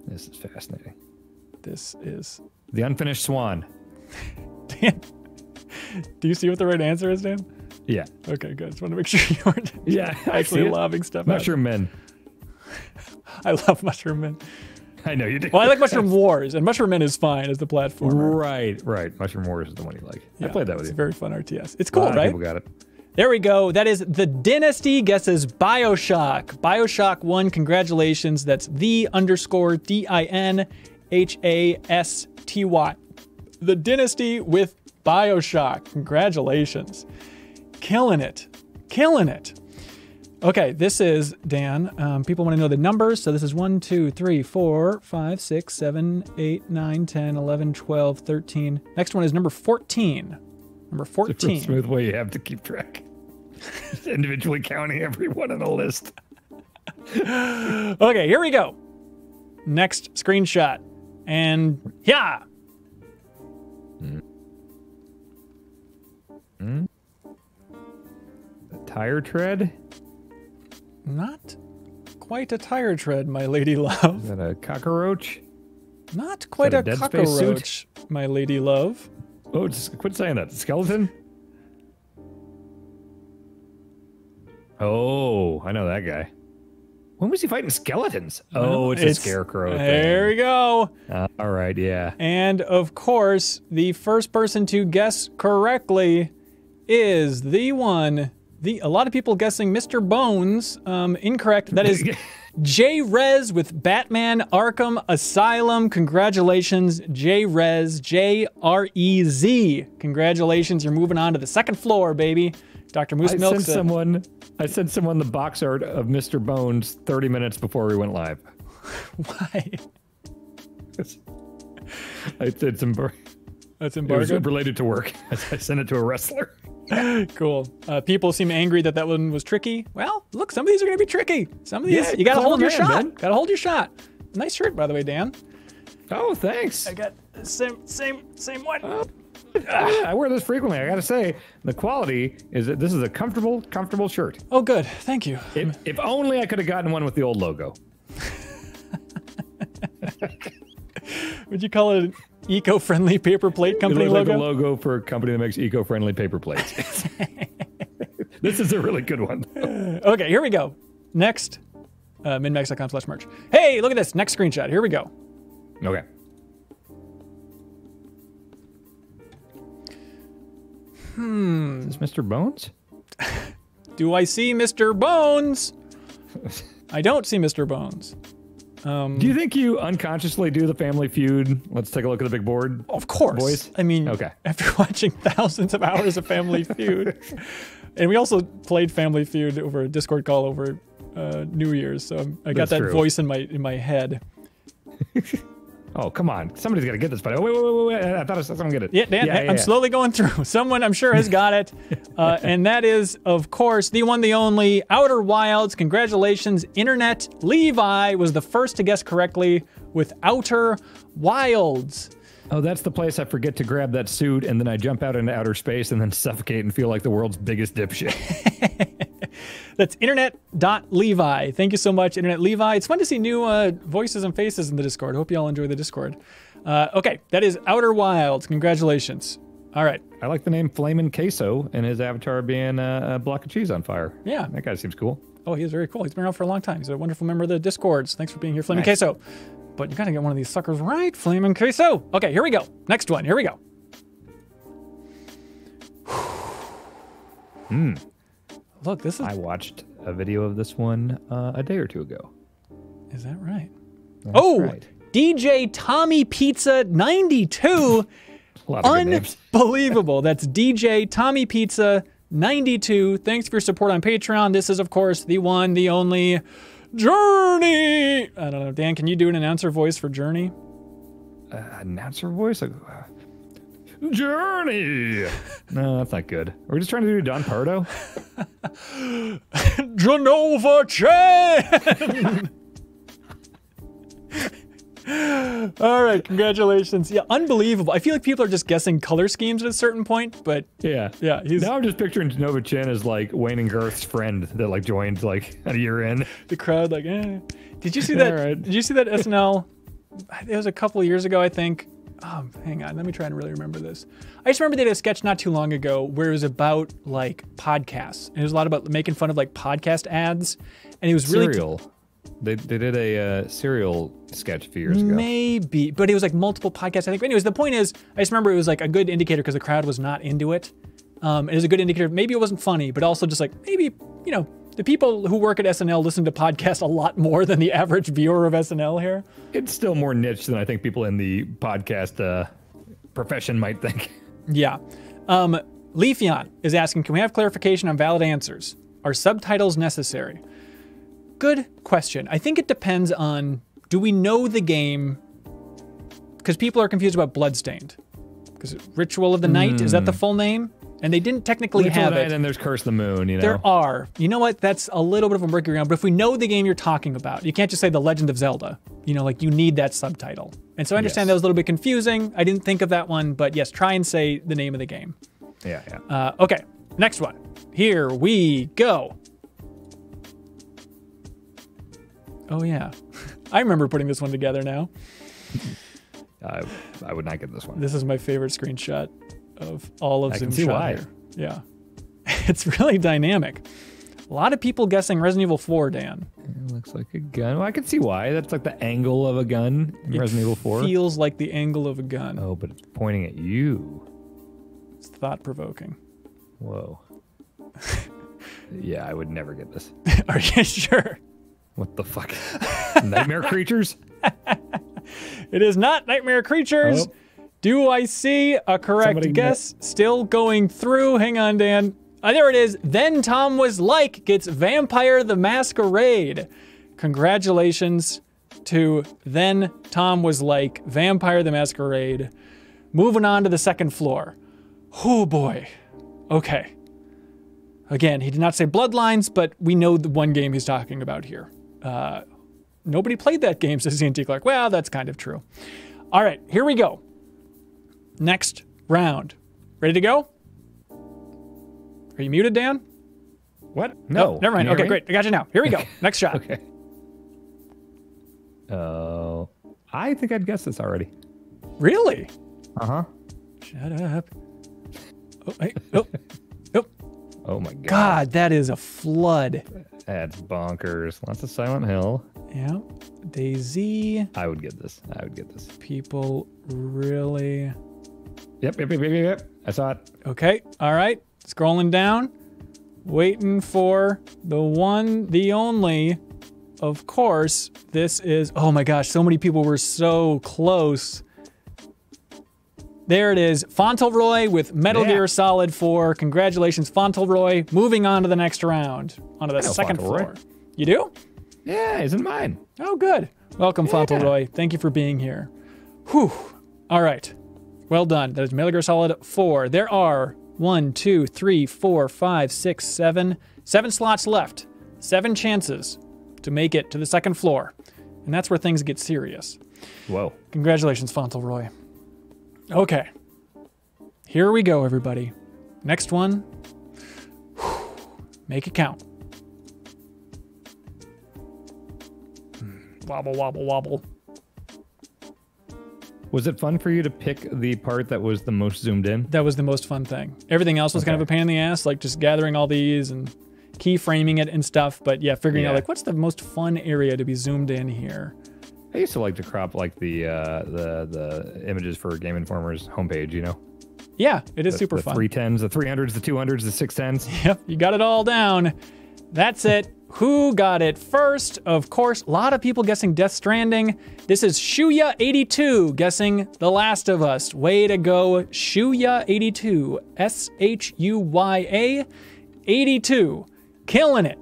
This is fascinating. This is... The Unfinished Swan. Dan, do you see what the right answer is, Dan? Yeah. Okay, good. Just want to make sure you aren't actually lobbing stuff Mushroom Men. I love Mushroom Men. I know you do. Well, I like Mushroom Wars, and Mushroom Men is fine as the platformer. Right. Mushroom Wars is the one you like. Yeah, I played that with you. It's a very fun RTS. It's cool, right? People got it. There we go. That is The Dynasty guesses Bioshock. Bioshock 1, congratulations. That's the _ DINHASTY. The Dynasty with Bioshock. Congratulations. Killing it. Killing it. Okay, this is, Dan, people want to know the numbers. So this is 1, 2, 3, 4, 5, 6, 7, 8, 9, 10, 11, 12, 13. Next one is number 14. Number 14. It's a smooth way you have to keep track. Individually counting everyone on the list. Okay, here we go. Next screenshot. And yeah. A tire tread? Not quite a tire tread, my lady love. Is that a cockroach? Not quite a cockroach, my lady love. Oh, just quit saying that. Skeleton? Oh, I know that guy. When was he fighting skeletons? Oh, it's a scarecrow thing. There we go. All right, yeah. And of course, the first person to guess correctly is the one, a lot of people guessing Mr. Bones, incorrect. That is J-Rez with Batman Arkham Asylum. Congratulations, J-Rez, J-R-E-Z. Congratulations, you're moving on to the second floor, baby. Dr. Moose Milk said I sent someone the box art of Mr. Bones 30 minutes before we went live. Why? It's embargo. That's embargo. It was related to work. I sent it to a wrestler. Cool. People seem angry that that one was tricky. Well, look, some of these are going to be tricky. Some of these, you got to hold your shot. Man. Got to hold your shot. Nice shirt, by the way, Dan. Oh, thanks. I got the same one. I wear this frequently. I gotta say, the quality is that this is a comfortable shirt. Oh, good. Thank you. If only I could have gotten one with the old logo. Would you call it an eco-friendly paper plate company logo? Like a logo for a company that makes eco-friendly paper plates. This is a really good one. Okay, here we go. Next, MinnMax.com/merch. Hey, look at this. Next screenshot. Here we go. Okay. Is this Mr. Bones? Do I see Mr. Bones? I don't see Mr. Bones. Do you think you unconsciously do the Family Feud? Let's take a look at the big board. Of course. Voice? I mean, okay. After watching thousands of hours of Family Feud. And we also played Family Feud over a Discord call over New Year's. So I got that voice in my head. Oh, come on. Somebody's got to get this, buddy. Wait. I thought someone get it. Yeah, Dan, I'm slowly going through. Someone, I'm sure, has got it. And that is, of course, the one, the only, Outer Wilds. Congratulations, Internet. Levi was the first to guess correctly with Outer Wilds. Oh, that's the place I forget to grab that suit, and then I jump out into outer space and then suffocate and feel like the world's biggest dipshit. That's internet.levi. Thank you so much, Internet Levi. It's fun to see new voices and faces in the Discord. Hope you all enjoy the Discord. Okay, that is Outer Wilds. Congratulations. All right. I like the name Flamin' Queso and his avatar being a block of cheese on fire. Yeah. That guy seems cool. Oh, he's very cool. He's been around for a long time. He's a wonderful member of the Discords. Thanks for being here, Flamin' Queso. But you gotta get one of these suckers right, Flamin' Queso. Okay, here we go. Next one. Here we go. Look, this is... I watched a video of this one a day or two ago. Is that right? That's right. DJ Tommy Pizza 92. Unbelievable. That's DJ Tommy Pizza 92. Thanks for your support on Patreon. This is, of course, the one, the only, Journey. I don't know. Dan, can you do an announcer voice for Journey? Announcer voice? Journey! No, that's not good. Are we just trying to do Don Pardo? Genova Chan! All right, congratulations. Yeah, unbelievable. I feel like people are just guessing color schemes at a certain point, but... Yeah. Now I'm just picturing Genova Chan as, like, Wayne and Garth's friend that, like, joined, like, a year in. The crowd, like, eh. Did you see that? Right. Did you see that SNL? It was a couple of years ago, I think. Oh, hang on. Let me try and really remember this. I just remember they did a sketch not too long ago where it was about like podcasts. And it was a lot about making fun of like podcast ads. And it was really cereal. They did a cereal sketch a few years ago. Maybe, but it was like multiple podcasts, I think. But anyways, the point is, I just remember it was like a good indicator because the crowd was not into it. It was a good indicator. Maybe it wasn't funny, but also just like maybe, you know, the people who work at SNL listen to podcasts a lot more than the average viewer of SNL here. It's still more niche than I think people in the podcast profession might think. Yeah. Leafion is asking, can we have clarification on valid answers? Are subtitles necessary? Good question. I think it depends on, do we know the game? Because people are confused about Bloodstained. Because Ritual of the Night, is that the full name? And they didn't technically have it. And then there's Curse the Moon, you know? There are. You know what? That's a little bit of a break around, but if we know the game you're talking about, you can't just say The Legend of Zelda. You know, like, you need that subtitle. And so I understand that was a little bit confusing. I didn't think of that one, but yes, try and say the name of the game. Yeah, yeah. Okay, next one. Here we go. Oh, yeah. I remember putting this one together now. I would not get this one. This is my favorite screenshot of all of Zoom Shot here. Yeah. It's really dynamic. A lot of people guessing Resident Evil 4, Dan. It looks like a gun. Well, I can see why. That's like the angle of a gun in Resident Evil 4. It feels like the angle of a gun. Oh, but it's pointing at you. It's thought-provoking. Whoa. Yeah, I would never get this. Are you sure? What the fuck? Nightmare Creatures? It is not Nightmare Creatures. Oh. Do I see a correct guess? Still going through. Hang on, Dan. There it is. Then Tom Was Like gets Vampire the Masquerade. Congratulations to Then Tom Was Like, Vampire the Masquerade. Moving on to the second floor. Oh boy. Okay. Again, he did not say Bloodlines, but we know the one game he's talking about here. Nobody played that game, says Ian T. Clark. Well, that's kind of true. All right, here we go. Next round. Ready to go? Are you muted, Dan? What? No. Oh, never mind. Okay, great. I got you now. Here we go. Next shot. Okay. I think I'd guessed this already. Really? Uh-huh. Shut up. Oh, hey, oh, oh. Oh, my God. God, that is a flood. That's bonkers. Lots of Silent Hill. Yeah. DayZ. I would get this. I would get this. People really... Yep, yep, yep, yep, yep. I saw it. Okay. All right. Scrolling down, waiting for the one, the only, of course, this is, oh my gosh, so many people were so close. There it is, Fauntleroy with Metal Gear Solid 4. Congratulations, Fauntleroy. Moving on to the next round, onto the second floor. You do? Yeah, isn't mine. Oh, good. Welcome, Fauntleroy. Thank you for being here. Whew, all right, well done. That is Metal Gear Solid 4. There are 1, 2, 3, 4, 5, 6, 7. 7 slots left. 7 chances to make it to the second floor. And that's where things get serious. Whoa. Congratulations, Fauntleroy. Okay. Here we go, everybody. Next one. Whew. Make it count. Wobble, wobble, wobble. Was it fun for you to pick the part that was the most zoomed in? That was the most fun thing. Everything else was kind of a pain in the ass, like just gathering all these and keyframing it and stuff. But yeah, figuring out like what's the most fun area to be zoomed in here. I used to like to crop like the images for Game Informer's homepage, you know? Yeah, it is super fun. The 310s, the 300s, the 200s, the 610s. Yep, you got it all down. That's it. Who got it first? Of course, a lot of people guessing Death Stranding. This is Shuya82 guessing The Last of Us. Way to go, Shuya82. S-H-U-Y-A 82. Killing it.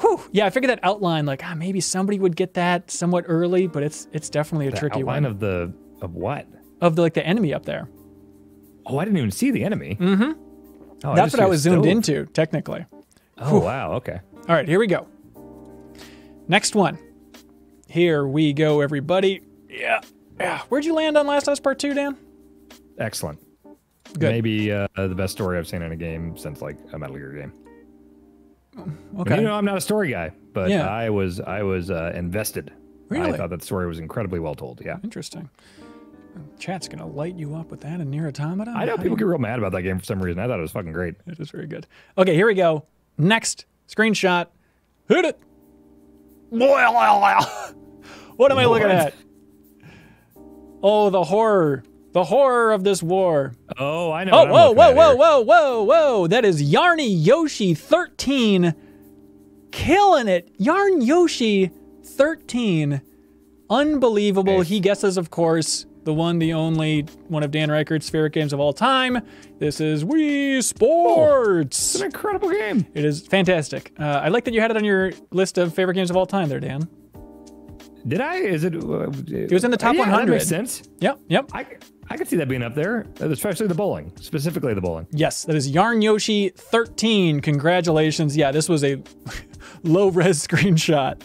Whew. Yeah, I figured that outline, like, maybe somebody would get that somewhat early, but it's definitely a tricky one. Outline of the, what? Of the, like, the enemy up there. Oh, I didn't even see the enemy. Mm-hmm. Oh, that's what I was zoomed into, technically. Oh, wow, okay. All right, here we go. Next one. Here we go, everybody. Yeah, yeah. Where'd you land on Last of Us Part 2, Dan? Excellent. Good. Maybe the best story I've seen in a game since, like, a Metal Gear game. Okay. And, you know, I'm not a story guy, but I was invested. Really? I thought that story was incredibly well told, yeah. Interesting. Chat's gonna light you up with that and Nier Automata. I know people get real mad about that game for some reason. I thought it was fucking great. It is very good. Okay, here we go. Next screenshot. Hit it. What am I looking at? Oh, the horror. The horror of this war. Oh, I know. Oh, whoa, whoa, whoa, whoa, whoa, whoa. That is Yarn Yoshi 13. Killing it. Yarn Yoshi 13. Unbelievable. Nice. He guesses, of course, the one, the only, one of Dan Ryckert's favorite games of all time. This is Wii Sports. Oh, it's an incredible game. It is fantastic. I like that you had it on your list of favorite games of all time there, Dan. Did I? Is it? It was in the top 100. That makes sense. Yep. Yep. I, I could see that being up there, especially the bowling, specifically the bowling. Yes, that is Yarn Yoshi 13. Congratulations. Yeah, this was a low-res screenshot.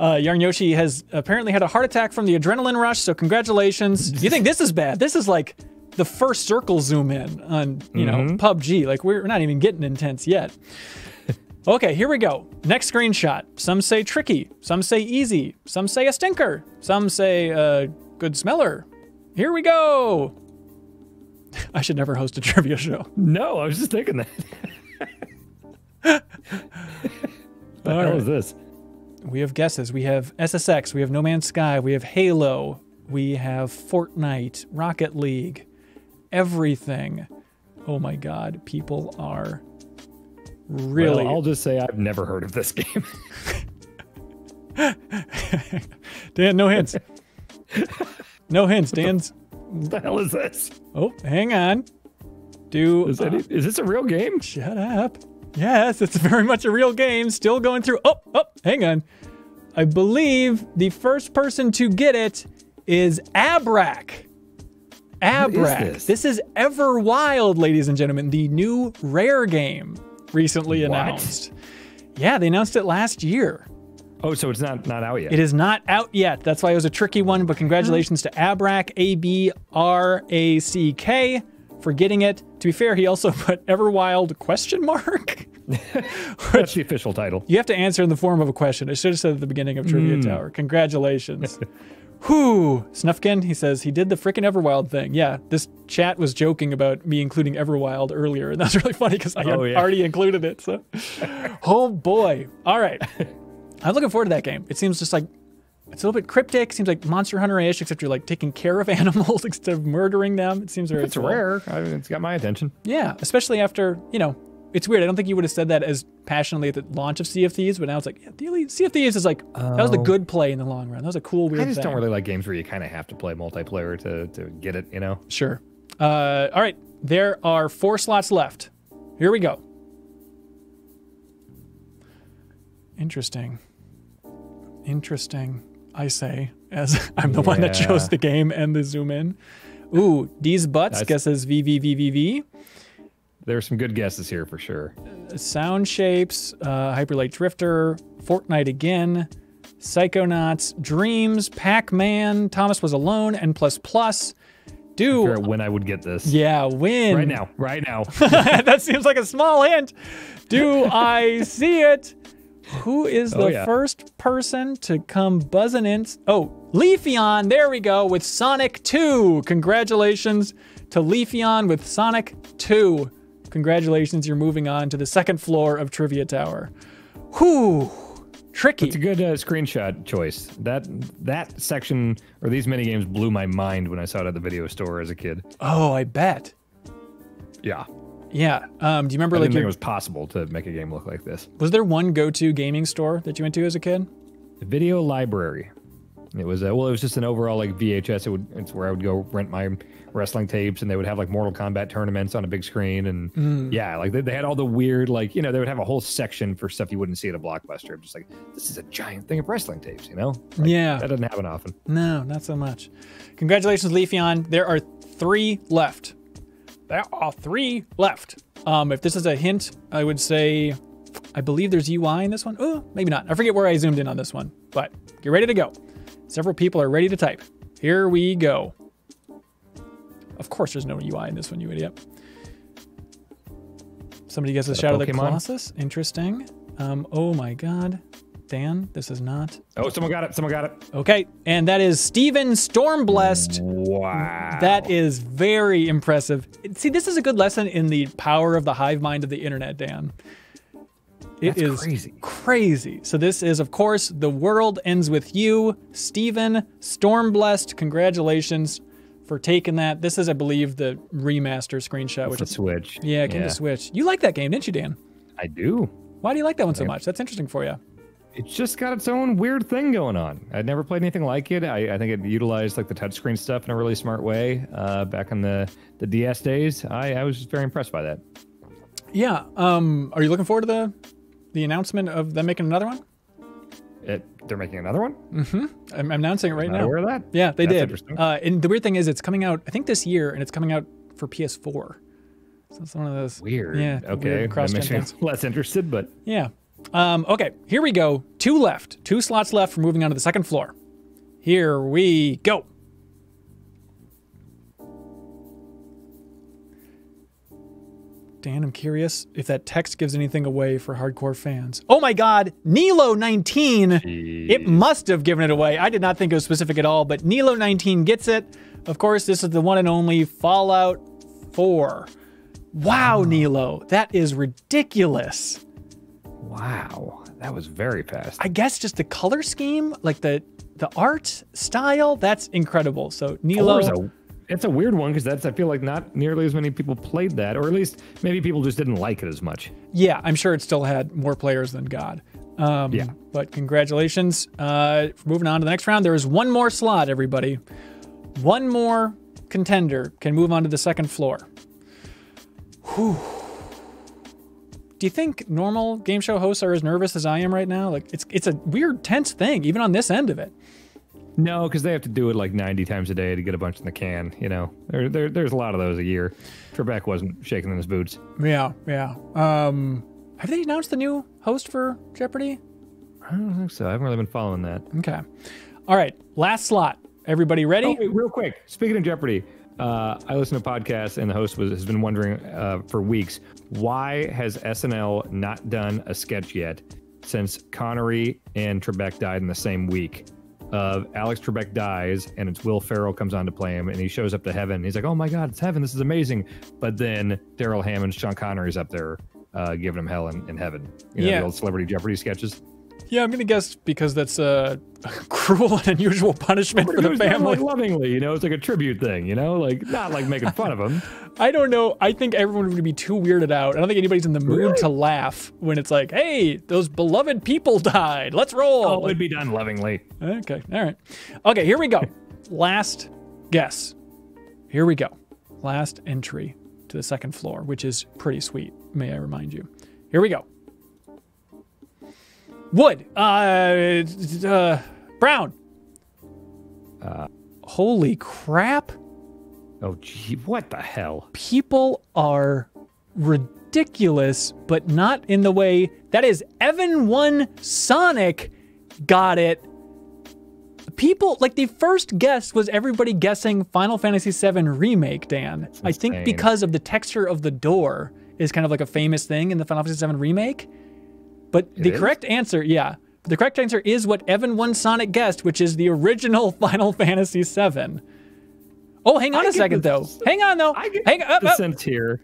Yarn Yoshi has apparently had a heart attack from the adrenaline rush, so congratulations. You think this is bad? This is like the first circle zoom in on, you know, PUBG. Like, we're not even getting intense yet. Okay, here we go. Next screenshot. Some say tricky, some say easy, some say a stinker, some say a good smeller. Here we go. I should never host a trivia show. No, I was just thinking that. What is this? We have guesses. We have SSX. We have No Man's Sky. We have Halo. We have Fortnite, Rocket League, everything. Oh my God, people are really... Well, I'll just say I've never heard of this game. Dan, no hints. No hints, Dan's. What the hell is this? Oh, hang on. Is this a real game? Shut up. Yes, it's very much a real game. Still going through. Oh, hang on. I believe the first person to get it is Abrak. Abrak. This is Everwild, ladies and gentlemen. The new Rare game recently announced. Yeah, they announced it last year. Oh, so it's not out yet. It is not out yet. That's why it was a tricky one, but congratulations to Abrak, A-B-R-A-C-K, for getting it. To be fair, he also put Everwild ? That's the official title. You have to answer in the form of a question. I should have said at the beginning of Trivia Tower. Congratulations. Whoo, Snuffkin, he says, he did the frickin' Everwild thing. Yeah, this chat was joking about me including Everwild earlier, and that's really funny because I had already included it. So, oh boy. All right. I'm looking forward to that game. It seems just like, it's a little bit cryptic. It seems like Monster Hunter-ish, except you're like taking care of animals instead of murdering them. It seems very It's cool. Rare. I mean, it's got my attention. Yeah, especially after, you know, it's weird. I don't think you would have said that as passionately at the launch of Sea of Thieves, but now it's like, yeah, Sea of Thieves is like, that was the good play in the long run. That was a cool, weird thing. I just don't really like games where you kind of have to play multiplayer to get it, you know? Sure. All right, there are 4 slots left. Here we go. Interesting. Interesting, I say, as I'm the one that chose the game and the zoom in. Ooh, these butts guesses VVVVV. There are some good guesses here for sure. Sound Shapes, Hyperlight Drifter, Fortnite again, Psychonauts, Dreams, Pac-Man, Thomas Was Alone, and Plus. Dude, when I would get this. Yeah, win. Right now. That seems like a small hint. Do I see it? Who is the first person to come buzzing in? Oh, Leafeon, there we go, with Sonic 2. Congratulations to Leafeon with Sonic 2. Congratulations, you're moving on to the second floor of Trivia Tower. Whew, tricky. It's a good screenshot choice. That section, or these minigames, blew my mind when I saw it at the video store as a kid. Oh, I bet. Yeah. Yeah. Do you remember? I didn't think it was possible to make a game look like this. Was there one go-to gaming store that you went to as a kid? The Video Library. It was it was just an overall like VHS. It's where I would go rent my wrestling tapes, and they would have like Mortal Kombat tournaments on a big screen, and yeah, like they had all the weird, like, you know, they would have a whole section for stuff you wouldn't see at a Blockbuster. I'm just like, this is a giant thing of wrestling tapes, you know? Like, yeah. That doesn't happen often. No, not so much. Congratulations, Leafeon. There are 3 left. There are 3 left. If this is a hint, I would say, I believe there's UI in this one. Oh, maybe not. I forget where I zoomed in on this one, but get ready to go. Several people are ready to type. Here we go. Of course, there's no UI in this one, you idiot. Somebody guesses Shadow of the Colossus. Interesting. Oh my God. Dan, this is not. Oh, someone got it. Okay, and that is Steven Stormblessed. Wow. That is very impressive. See, this is a good lesson in the power of the hive mind of the internet, Dan. That's crazy. So this is, of course, The World Ends With You. Steven Stormblessed, congratulations for taking that. This is, I believe, the remaster screenshot. Which is Switch. Yeah, it came to Switch. You like that game, didn't you, Dan? I do. Why do you like that one so much? That's interesting for you. It's just got its own weird thing going on. I'd never played anything like it. I think it utilized like the touchscreen stuff in a really smart way back in the DS days. I was just very impressed by that. Yeah. Are you looking forward to the announcement of them making another one? They're making another one? Mm-hmm. I'm announcing it right now. Aware of that? Yeah, they did. Interesting. And the weird thing is it's coming out, I think this year, and it's coming out for PS4. So it's one of those weird. Yeah. Okay. That makes me less interested, but yeah. Okay. Here we go. Two left. Two slots left for moving on to the second floor. Here we go. Dan, I'm curious if that text gives anything away for hardcore fans. Oh my God, Nilo19. Jeez. It must have given it away. I did not think it was specific at all, but Nilo19 gets it. Of course, this is the one and only Fallout 4. Wow, Nilo, that is ridiculous. Wow, that was very fast. I guess just the color scheme, like the art style, that's incredible. So Nilo. It's a weird one because that's, I feel like, not nearly as many people played that, or at least maybe people just didn't like it as much. Yeah, I'm sure it still had more players than God. Yeah. But congratulations. Moving on to the next round, there is one more slot, everybody. One more contender can move on to the second floor. Whew. Do you think normal game show hosts are as nervous as I am right now? Like, it's a weird, tense thing, even on this end of it. No, because they have to do it like 90 times a day to get a bunch in the can, you know. There's a lot of those a year. Trebek wasn't shaking in his boots. Yeah, yeah. Have they announced the new host for Jeopardy? I don't think so. I haven't really been following that. Okay. All right, last slot. Everybody ready? Oh, wait, real quick, speaking of Jeopardy, I listen to podcasts and the host has been wondering for weeks, why has SNL not done a sketch yet since Connery and Trebek died in the same week? Of Alex Trebek dies and it's Will Ferrell comes on to play him and he shows up to heaven. He's like, oh my God, it's heaven. This is amazing. But then Daryl Hammond's Sean Connery's up there giving him hell in heaven. You know, yeah. The old Celebrity Jeopardy sketches. Yeah, I'm going to guess because that's a cruel and unusual punishment for the family. Like lovingly, you know, it's like a tribute thing, you know, like not like making fun of him. I don't know. I think everyone would be too weirded out. I don't think anybody's in the mood to laugh when it's like, hey, those beloved people died. Let's roll. Oh, it would be done lovingly. Okay. All right. Okay, here we go. Last guess. Here we go. Last entry to the second floor, which is pretty sweet, may I remind you. Here we go. Wood. Brown. Holy crap. Oh, gee, what the hell? People are ridiculous, but not in the way. That is Evan 1 Sonic got it. People, like the first guess was everybody guessing Final Fantasy VII Remake, Dan. That's I think insane. Because of the texture of the door is kind of like a famous thing in the Final Fantasy VII Remake. But it the is? Correct answer, yeah. The correct answer is what Evan 1 Sonic guessed, which is the original Final Fantasy VII. Oh, hang on a second, though. Hang on, though. Hang on. The sense here.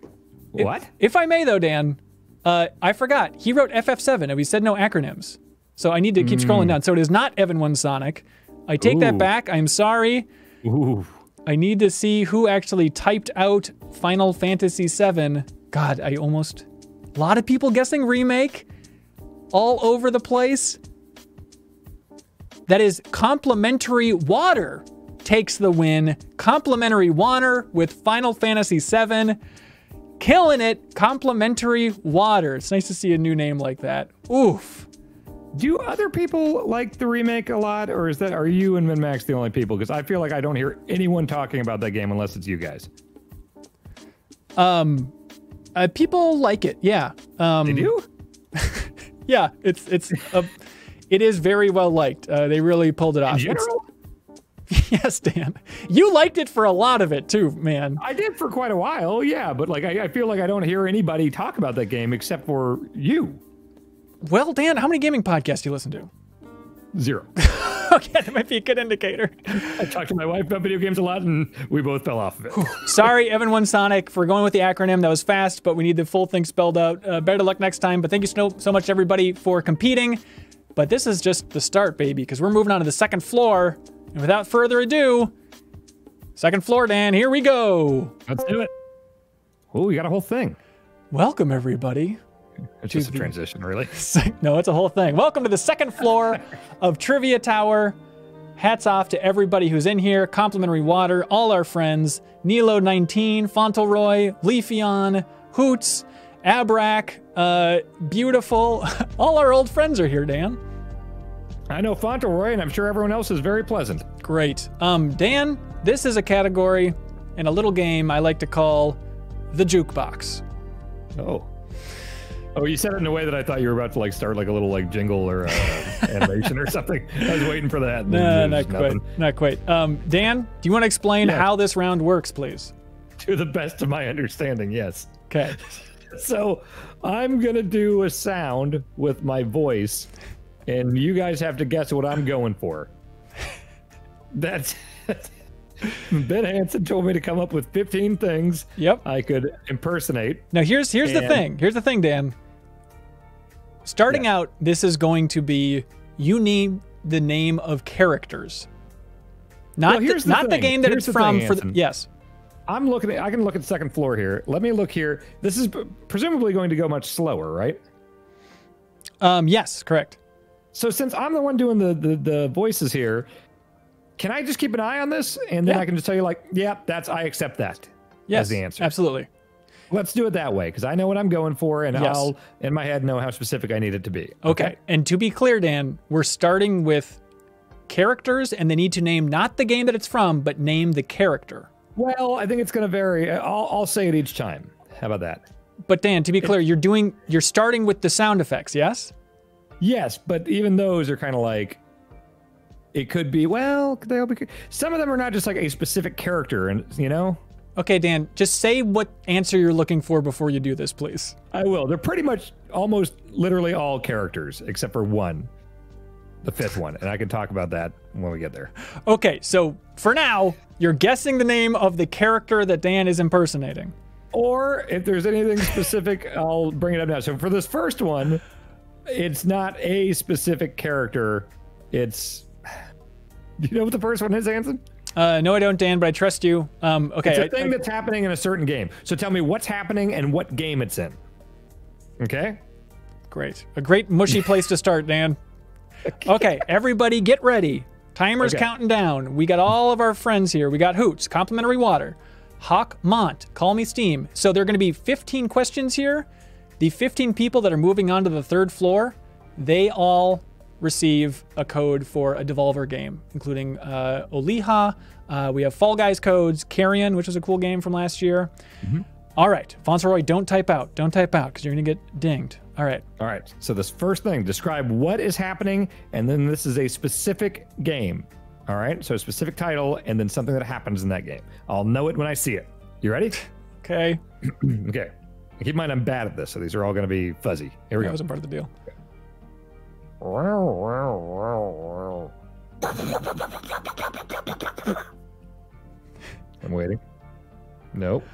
What? If I may, though, Dan, I forgot. He wrote FF7, and we said no acronyms. So I need to keep scrolling down. So it is not Evan 1 Sonic. I take that back. I'm sorry. Ooh. I need to see who actually typed out Final Fantasy VII. God, I almost... A lot of people guessing Remake. All over the place. That is Complimentary Water takes the win. Complimentary Water with Final Fantasy VII. Killing it. Complimentary Water. It's nice to see a new name like that. Oof. Do other people like the remake a lot, or is that are you and MinnMax the only people? Because I feel like I don't hear anyone talking about that game unless it's you guys. People like it. Yeah. They do? Yeah, it is very well liked. They really pulled it off. In general? Yes, Dan. You liked it for a lot of it too, man. I did for quite a while, yeah. But like, I feel like I don't hear anybody talk about that game except for you. Well, Dan, how many gaming podcasts do you listen to? Zero. Okay, that might be a good indicator. I talked to my wife about video games a lot, and we both fell off of it. Sorry, Evan 1 Sonic, for going with the acronym. That was fast, but we need the full thing spelled out. Better luck next time. But thank you so much, everybody, for competing. But this is just the start, baby, because we're moving on to the second floor. And without further ado, second floor, Dan, here we go. Let's do it. Oh, we got a whole thing. Welcome, everybody. It's just a transition, really. No, it's a whole thing. Welcome to the second floor of Trivia Tower. Hats off to everybody who's in here. Complimentary Water, all our friends. Nilo19, Fauntleroy, Leafeon, Hoots, Abrak, Beautiful. All our old friends are here, Dan. I know Fauntleroy, and I'm sure everyone else is very pleasant. Great. Dan, this is a category and a little game I like to call the jukebox. Oh. Oh, you said it in a way that I thought you were about to like start like a little like jingle or animation or something. I was waiting for that. No, not quite. Not quite. Dan, do you want to explain how this round works, please? To the best of my understanding, yes. Okay. So I'm going to do a sound with my voice, and you guys have to guess what I'm going for. That's it. Ben Hanson told me to come up with 15 things I could impersonate. Now, here's the thing. Here's the thing, Dan. Starting out, this is going to be, you need the name of characters. Not, well, the game that it's from. Yes. I'm looking at, I can look at the second floor here. Let me look here. This is presumably going to go much slower, right? Yes, correct. So since I'm the one doing the voices here, can I just keep an eye on this? And then I can just tell you like, yeah, that's, I accept that as the answer. Absolutely. Let's do it that way, because I know what I'm going for, and I'll, in my head, know how specific I need it to be. Okay. And to be clear, Dan, we're starting with characters, and they need to name not the game that it's from, but name the character. Well, I think it's going to vary. I'll say it each time. How about that? But Dan, to be clear, you're starting with the sound effects, yes? Yes, but even those are kind of like, it could be, well, they'll be, some of them are not just like a specific character, and you know? Okay, Dan, just say what answer you're looking for before you do this, please. I will. They're pretty much almost literally all characters, except for one, the fifth one. And I can talk about that when we get there. Okay, so for now, you're guessing the name of the character that Dan is impersonating. Or if there's anything specific, I'll bring it up now. So for this first one, it's not a specific character. It's... Do you know what the first one is, Hanson? No, I don't, Dan, but I trust you. Okay. It's a thing that's happening in a certain game. So tell me what's happening and what game it's in. Okay? Great. A great mushy place to start, Dan. Okay, everybody get ready. Timer's counting down. We got all of our friends here. We got Hoots, Complimentary Water, Hawk Mont, Call Me Steam. So there are going to be 15 questions here. The 15 people that are moving on to the third floor, they all receive a code for a Devolver game, including Olija. We have Fall Guys codes, Carrion, which was a cool game from last year. All right, Fauntleroy, don't type out. Don't type out, because you're going to get dinged. All right. All right, so this first thing, describe what is happening, and then this is a specific game. All right, so a specific title, and then something that happens in that game. I'll know it when I see it. You ready? Okay. Okay. Keep in mind, I'm bad at this, so these are all going to be fuzzy. Here we go. That wasn't part of the deal. Okay. I'm waiting. Nope.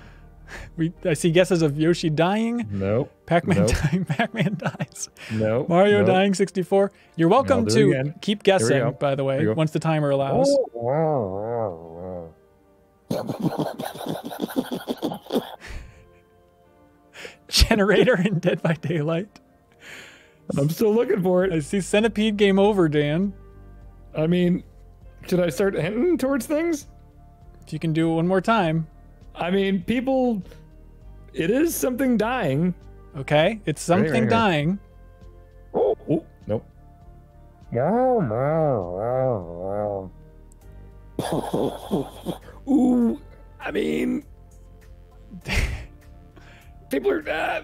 I see guesses of Yoshi dying. Nope. Pac-Man dying. Pac-Man dies. Nope. Mario dying 64. You're welcome to keep guessing, by the way, once the timer allows. Generator in Dead by Daylight. I'm still looking for it. I see Centipede, game over, Dan. I mean, should I start hinting towards things? If you can do it one more time. I mean, people, it is something dying. Okay, it's something dying. Oh, oh, nope. Ooh, I mean, people are...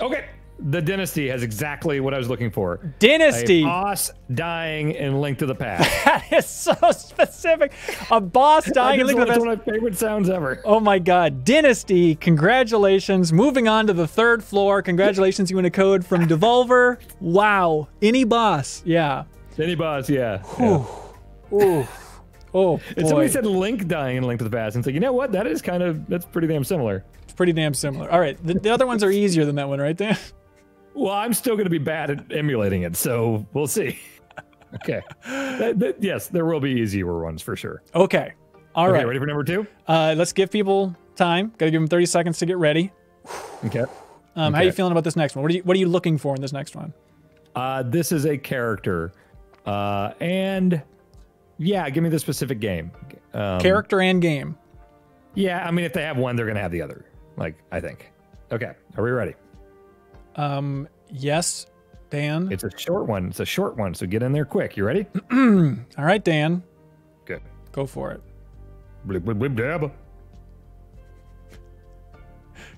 Okay, the Dynasty has exactly what I was looking for. Dynasty. A boss dying in Link to the Past. That is so specific. A boss dying in Link to the Past. That's one of my favorite sounds ever. Oh my God, Dynasty! Congratulations. Moving on to the third floor. Congratulations, you win a code from Devolver. Wow. Any boss, Any boss, Ooh. Oh, boy. And somebody said Link dying in Link to the Past, and it's like, you know what? That is kind of pretty damn similar. Pretty damn similar. All right, the other ones are easier than that one, right, Dan? Well, I'm still going to be bad at emulating it, so we'll see. Okay. Yes, there will be easier ones for sure. Okay. All right. Ready for number two? Let's give people time. Got to give them 30 seconds to get ready. Okay. How are you feeling about this next one? What are you looking for in this next one? This is a character, and give me the specific game. Character and game. Yeah, I mean, if they have one, they're going to have the other. Like, I think. Okay, are we ready? Yes. Dan? It's a short one. It's a short one. So get in there quick. You ready? All right, Dan. Good. Go for it. Blip, blip, blip, dab.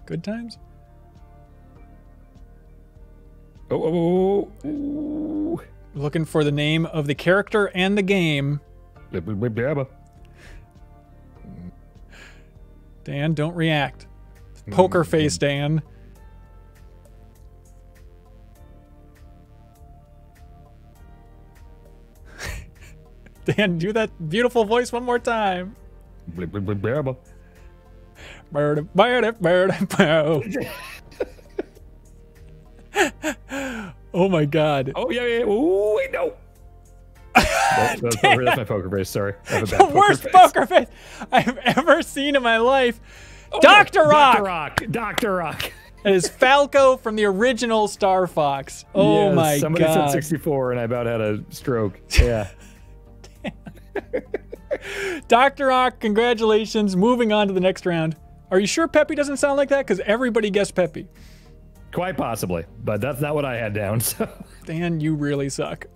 Good times. Oh, oh, oh, oh. Looking for the name of the character and the game. Blip, blip, blip, dab. Dan, don't react. Poker face, Dan. Dan, do that beautiful voice one more time. Blip, blip, blip, blip. Bird, bird, bird, bird. Oh my God. Oh, yeah, yeah. Ooh, wait, no. That's my poker face. Sorry. The worst poker face I've ever seen in my life. Oh, Dr. Rock. Dr. Rock. Dr. Rock. It is Falco from the original Star Fox. Oh yes, my somebody God. Somebody said 64 and I about had a stroke. Yeah. Dr. Rock, congratulations. Moving on to the next round. Are you sure Peppy doesn't sound like that? Because everybody guessed Peppy. Quite possibly, but that's not what I had down. So. Dan, you really suck.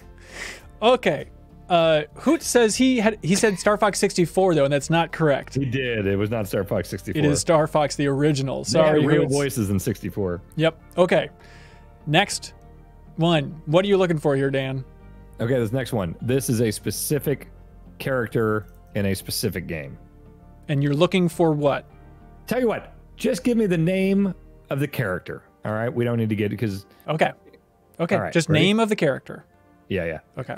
Okay. Hoot says he said Star Fox 64 though, and that's not correct. He did. It was not Star Fox 64. It is Star Fox the original. Sorry, real voices in 64. Yep. Okay. Next one. What are you looking for here, Dan? Okay, this next one. This is a specific character in a specific game. And you're looking for what? Tell you what. Just give me the name of the character. All right. We don't need to get it because. Okay. Okay. Right, just ready? Name of the character. Yeah. Yeah. Okay.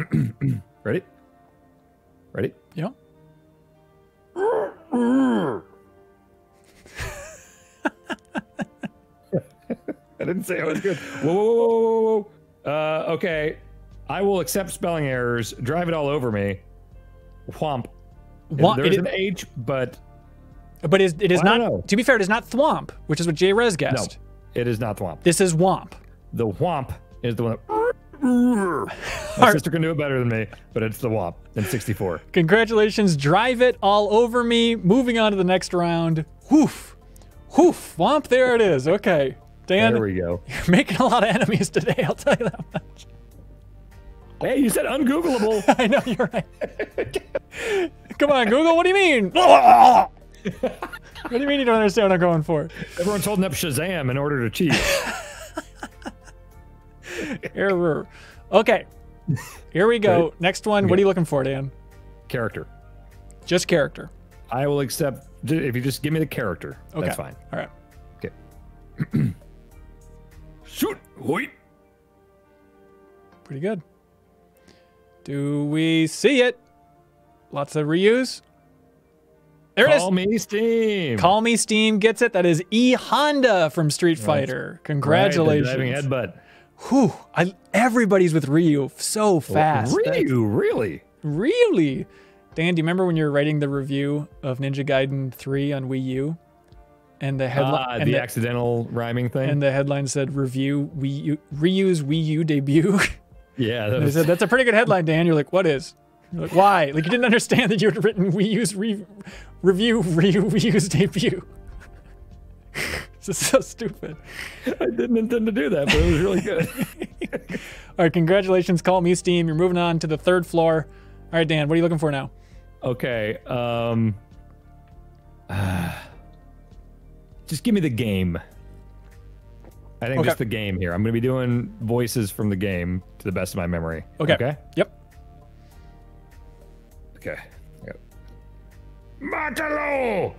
Ready? Ready? Yeah. I didn't say I was good. Whoa, whoa, whoa, whoa. Okay. I will accept spelling errors. Drive it all over me. Whomp. There's an H, but... But it is not... To be fair, it is not thwomp, which is what J-Rez guessed. No, it is not thwomp. This is whomp. The whomp is the one that... My sister can do it better than me, but it's the WAP in 64. Congratulations, drive it all over me. Moving on to the next round. Woof, woof, WAP. There it is. Okay, Dan. There we go. You're making a lot of enemies today. I'll tell you that much. Hey, you said ungoogleable. I know you're right. Come on, Google. What do you mean? What do you mean you don't understand what I'm going for? Everyone's holding up Shazam in order to cheat. Error. Okay, here we go. Right. Next one. Okay. What are you looking for, Dan? Character. Just character. I will accept if you just give me the character. Okay. That's fine. All right. Okay. Shoot. Hoit. Pretty good. Do we see it? Lots of reuse. There it is. Call me Steam. Call me Steam gets it. That is E Honda from Street Fighter. Congratulations. Right, the diving headbutt. Whew, everybody's with Ryu so fast. Ryu, really? Really? Dan, do you remember when you were writing the review of Ninja Gaiden 3 on Wii U? And the headline... the accidental rhyming thing? And the headline said, review Wii U, Ryu's Wii U debut. Yeah. That was... They said, that's a pretty good headline, Dan. You're like, what is? You're like, why? Like, you didn't understand that you had written Wii U's review Ryu Wii U's debut. This is so stupid. I didn't intend to do that, but it was really good. All right, congratulations. Call me Steam. You're moving on to the third floor. All right, Dan, what are you looking for now? Okay. Just give me the game. I think just the game here. I'm going to be doing voices from the game to the best of my memory. Okay. Okay? Yep. Okay. Yep. Matalo!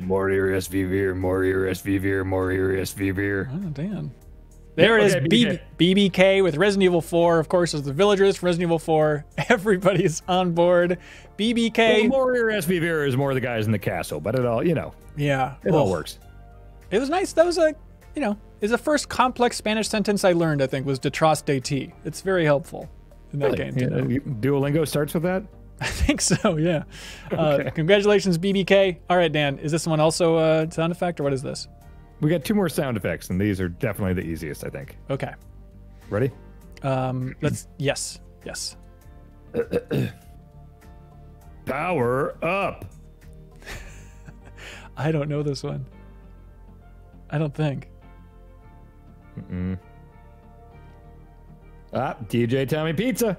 Moriris Vivir, Moriris Vivir, Moriris Vivir. Oh, damn. There it is, BBK with Resident Evil 4. Of course, as the villagers from Resident Evil 4. Everybody's on board. BBK. Well, Moriris Vivir is more of the guys in the castle, but it all, you know. Yeah. It all works. It was nice. That was a, you know, it's the first complex Spanish sentence I learned, I think, was de tras de ti. It's very helpful in that game. Yeah, Duolingo starts with that? I think so, yeah. Okay. Congratulations, BBK. All right, Dan, is this one also a sound effect, or what is this? We got two more sound effects, and these are definitely the easiest, I think. Okay. Ready? Yes, yes. Power up. I don't know this one. I don't think. Ah, DJ Tommy Pizza.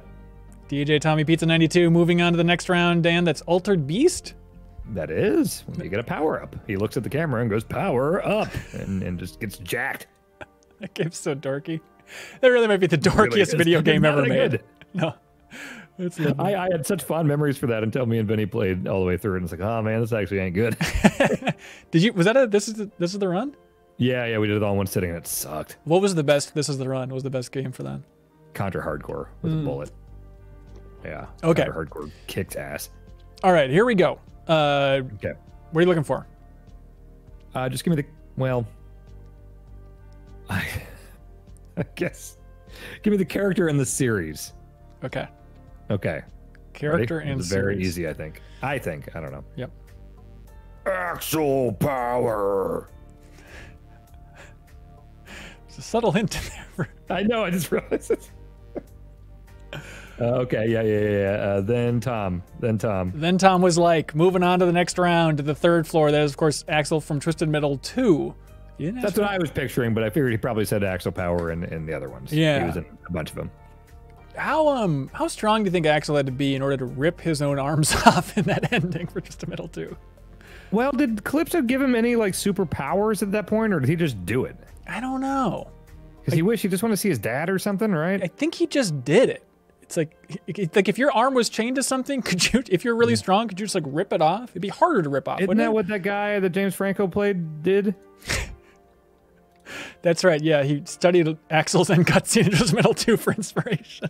DJ Tommy Pizza 92. Moving on to the next round, Dan. That's Altered Beast. That is. When you get a power up, he looks at the camera and goes, "Power up," and just gets jacked. That game's so dorky. That really might be the dorkiest video game ever made. Good. No. I had such fond memories for that until me and Vinny played all the way through, and it's like, oh man, this actually ain't good. Did you? Was that a this is the run? Yeah, we did it all in one sitting, and it sucked. What was the best? This is the run. What was the best game for that? Contra Hardcore with a bullet. Yeah. Okay. Contra Hardcore kicked ass. All right, here we go. Okay. What are you looking for? Just give me the I guess. Give me the character in the series. Okay. Okay. Character and series. Very easy, I think. I don't know. Yep. Axel Power. It's a subtle hint in there. I know, I just realized it. Okay, yeah. Then Tom. Then Tom was like, moving on to the next round, to the third floor. That is, of course, Axel from Twisted Metal 2. That's what I was picturing, but I figured he probably said Axel Power in the other ones. Yeah. He was in a bunch of them. How strong do you think Axel had to be in order to rip his own arms off in that ending for Twisted Metal 2? Well, did Calypso give him any like superpowers at that point, or did he just do it? I don't know. Because like, he just wanted to see his dad or something, right? I think he just did it. It's like if your arm was chained to something, could you, if you're really strong, could you just like rip it off? It'd be harder to rip off. Isn't that what that guy that James Franco played did? That's right. Yeah, he studied Axel's end cutscene in Twisted Metal 2 for inspiration.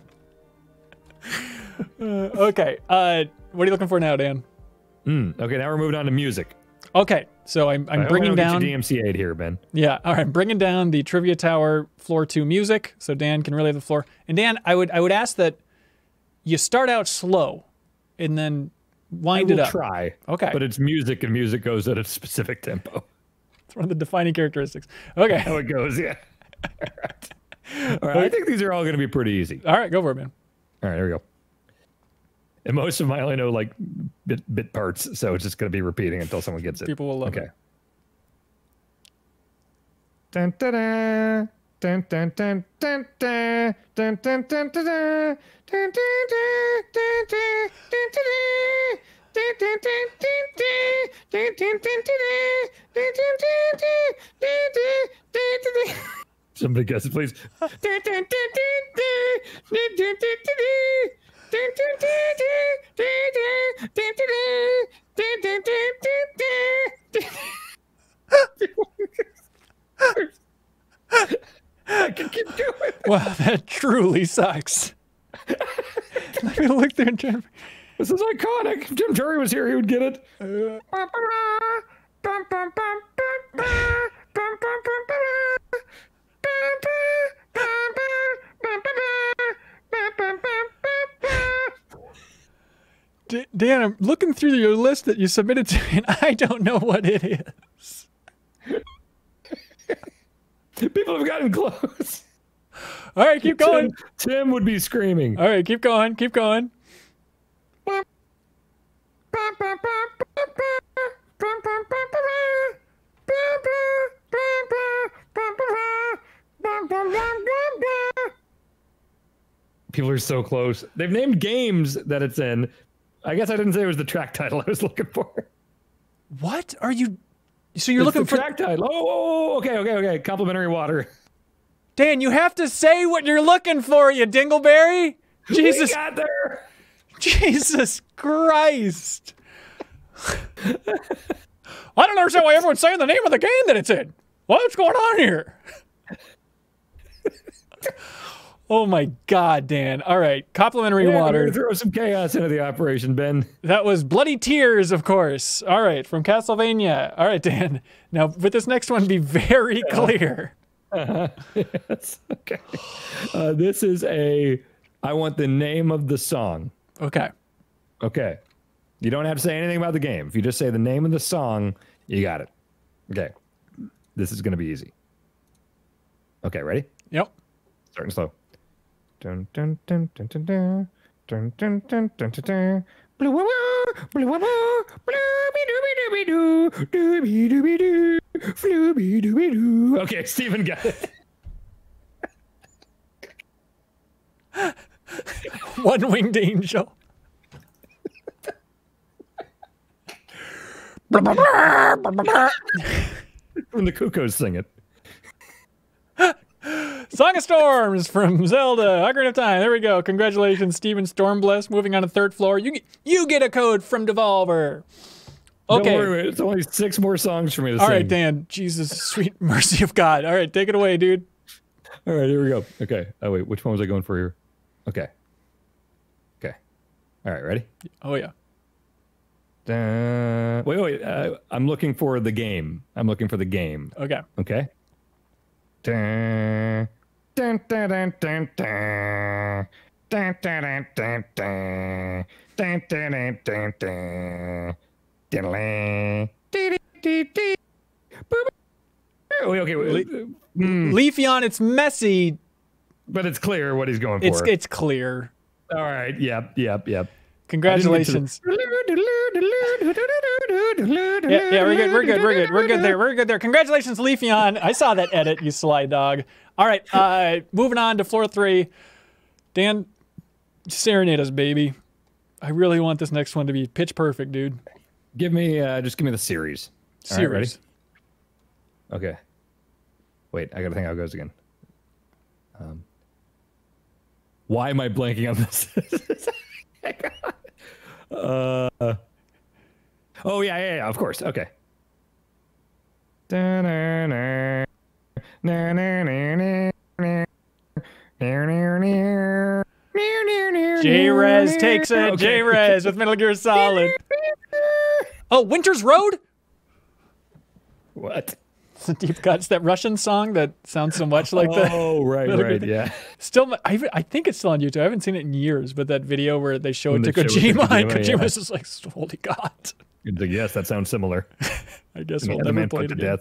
Okay. What are you looking for now, Dan? Okay, now we're moving on to music. Okay, so I'm bringing down DMCA'd here, Ben. Yeah, all right. I'm bringing down the Trivia Tower Floor 2 music, so Dan can really have the floor. And Dan, I would ask that you start out slow, and then wind it up. I will try. Okay, but it's music, and music goes at a specific tempo. One of the defining characteristics. Okay. How it goes, yeah. All right. I think these are all going to be pretty easy. All right, go for it, man. All right, here we go. And most of them I only know like bit parts, so it's just going to be repeating until someone gets it. People will love it. Dun, da, da. Dun, dun, dun, dun, dun, dun, dun, dun, dun, dun, dun, dun, dun. Somebody guess it, please. I can keep doing it. Wow, that truly sucks. Let me look there and try. This is iconic. If Jim Drury was here, he would get it. Dan, I'm looking through your list that you submitted to me, and I don't know what it is. People have gotten close. All right, keep going. Tim would be screaming. All right, keep going. Keep going. People are so close. They've named games that it's in. I guess I didn't say it was the track title I was looking for. What are you? So you're looking for track title? Oh, okay. Complimentary water. Dan, you have to say what you're looking for, you dingleberry. Jesus. We got there. Jesus Christ. I don't understand why everyone's saying the name of the game that it's in. What's going on here? Oh my God, Dan. All right, complimentary water. Throw some chaos into the operation, Ben. That was Bloody Tears, of course. All right, from Castlevania. All right, Dan. Now, with this next one, be very clear. Yes, okay. This is I want the name of the song. Okay. You don't have to say anything about the game. If you just say the name of the song, you got it. Okay. This is going to be easy. Okay, ready? Yep. Starting slow. Dun dun dun dun dun dun dun dun dun dun dun. Blue wah wah, blue wah wah, blooby dooby dooby doo, dooby dooby doo, flooby dooby doo. Okay, Stephen got it. One-winged angel. When the cuckoos sing it. Song of Storms from Zelda, Ocarina of Time. There we go. Congratulations, Steven Stormbless. Moving on to third floor. You get a code from Devolver. Okay. Don't worry, it's only 6 more songs for me to sing. All right, Dan. Jesus, sweet mercy of God. All right, take it away, dude. All right, here we go. Okay. Oh, wait. Which one was I going for here? Okay. Okay. All right, ready? Oh, yeah. Wait. I'm looking for the game. Okay. Okay. Leafeon, it's messy, but it's clear what he's going for. It's clear. All right. Yep. Congratulations. Yeah, we're good there. Congratulations, Leafeon. I saw that edit, you sly dog. All right, moving on to floor 3. Dan, serenade us, baby. I really want this next one to be pitch perfect, dude. Give me, just give me the series. Series. All right, ready? Okay. Wait, I gotta think how it goes again. Why am I blanking on this? Oh yeah, of course. Okay. J-Rez takes it. Okay. J-Rez with Metal Gear Solid. Oh, Winter's Road? What? It's a deep cuts. That Russian song that sounds so much like that. Oh, right, yeah. Still, I think it's still on YouTube. I haven't seen it in years, but that video where they show it to Kojima, and Kojima's just like, holy God. Like, yes, that sounds similar. I guess we'll never play it again.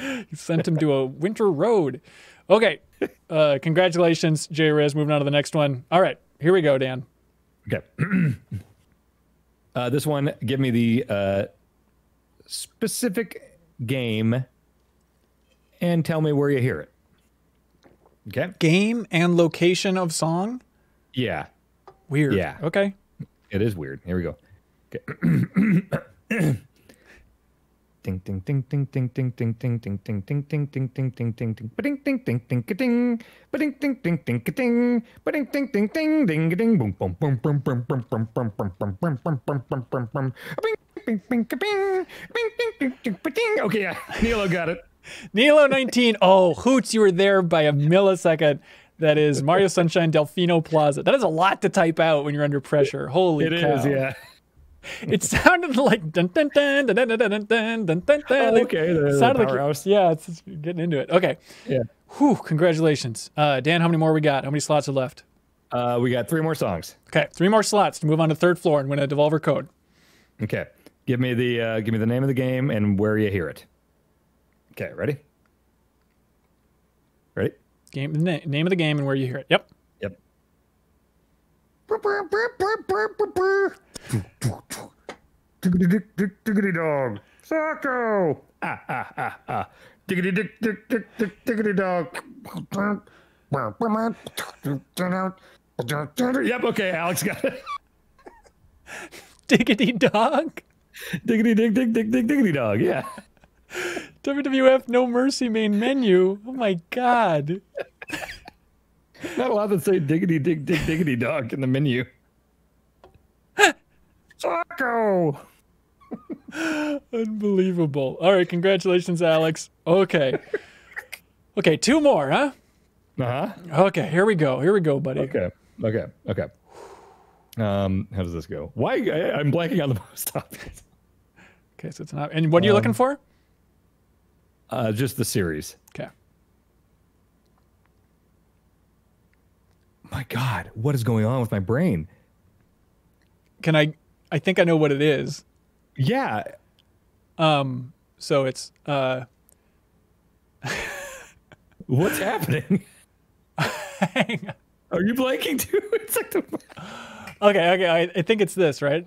You sent him to a winter road. Okay. Congratulations, J-Riz. Moving on to the next one. All right. Here we go, Dan. Okay. This one, give me the specific game and tell me where you hear it. Okay. Game and location of song? Yeah. Weird. Yeah. Okay. It is weird. Here we go. Okay. Ding ding ding ding ding ding ding ding ding ding ding ding ding ding ding ding ding ba ding ding ding ding ding ba ding ding ding ding ding ba ding ding ding ding ding ding boom boom boom boom boom boom boom boom boom boom boom boom boom bing bing bing bing ding ding. Okay, yeah, Nilo got it. Nilo 19. Oh, Hoots, you were there by a millisecond. That is Mario Sunshine, Delfino Plaza. That is a lot to type out when you're under pressure. Holy cow. It is, yeah. It sounded like dun dun dun dun dun dun dun dun dun. Oh, okay, the powerhouse. Yeah, it's getting into it. Okay. Yeah. Whew, congratulations, Dan. How many more we got? How many slots are left? We got 3 more songs. Okay, 3 more slots to move on to third floor and win a Devolver code. Okay, give me the name of the game and where you hear it. Okay, ready? Ready? Name of the game and where you hear it. Yep. Yep. Diggity dog. Socko. Ah. Diggity diggity dog. Yep, okay, Alex got it. Diggity dog. Diggity diggity dog, yeah. WWF No Mercy main menu. Oh my God. Not allowed to say diggity diggity dog in the menu. Taco. Unbelievable. All right, congratulations, Alex. Okay. Okay, 2 more, huh? Uh-huh. Okay, here we go. Here we go, buddy. Okay. How does this go? Why? I'm blanking on the most obvious. Okay, so it's not. And what are you looking for? Just the series. Okay. My God, what is going on with my brain? Can I think I know what it is. Yeah. So it's what's happening? Hang on. Are you blanking too? It's like the Okay, I think it's this, right?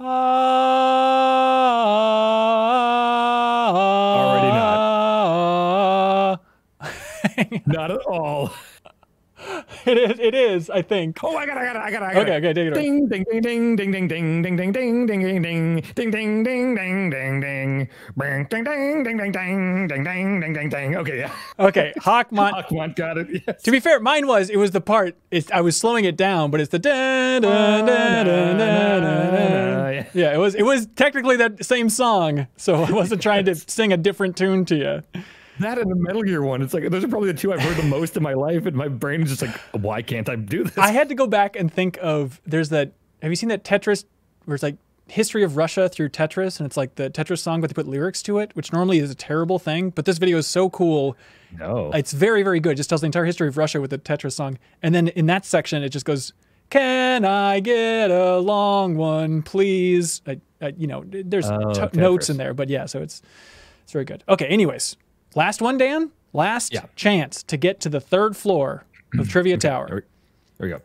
Already not. Not at all. It is. I think. Oh, I got it. Okay, take it away. Ding, ding, ding, ding, ding, ding, ding, ding, ding, ding, ding, ding, ding, ding, ding, ding, ding, ding, bang, ding, ding, ding, ding, ding, ding, ding, ding, ding, ding. Okay, yeah. Okay, Hawkmont got it. Yes. To be fair, mine was. It was the part. I was slowing it down, but it's the da da da da da. Yeah, it was. It was technically that same song, so I wasn't trying to sing a different tune to you. That and the Metal Gear one. It's like, those are probably the two I've heard the most in my life, and my brain is just like, why can't I do this? I had to go back and think of, there's that, have you seen that Tetris, where it's like, history of Russia through Tetris, and it's like the Tetris song, but they put lyrics to it, which normally is a terrible thing, but this video is so cool. No. It's very, very good. It just tells the entire history of Russia with the Tetris song. And then in that section, it just goes, can I get a long one, please? You know, there's notes in there, but yeah, so it's very good. Okay, anyways. Last one, Dan. Last chance to get to the third floor of Trivia Tower. There we go.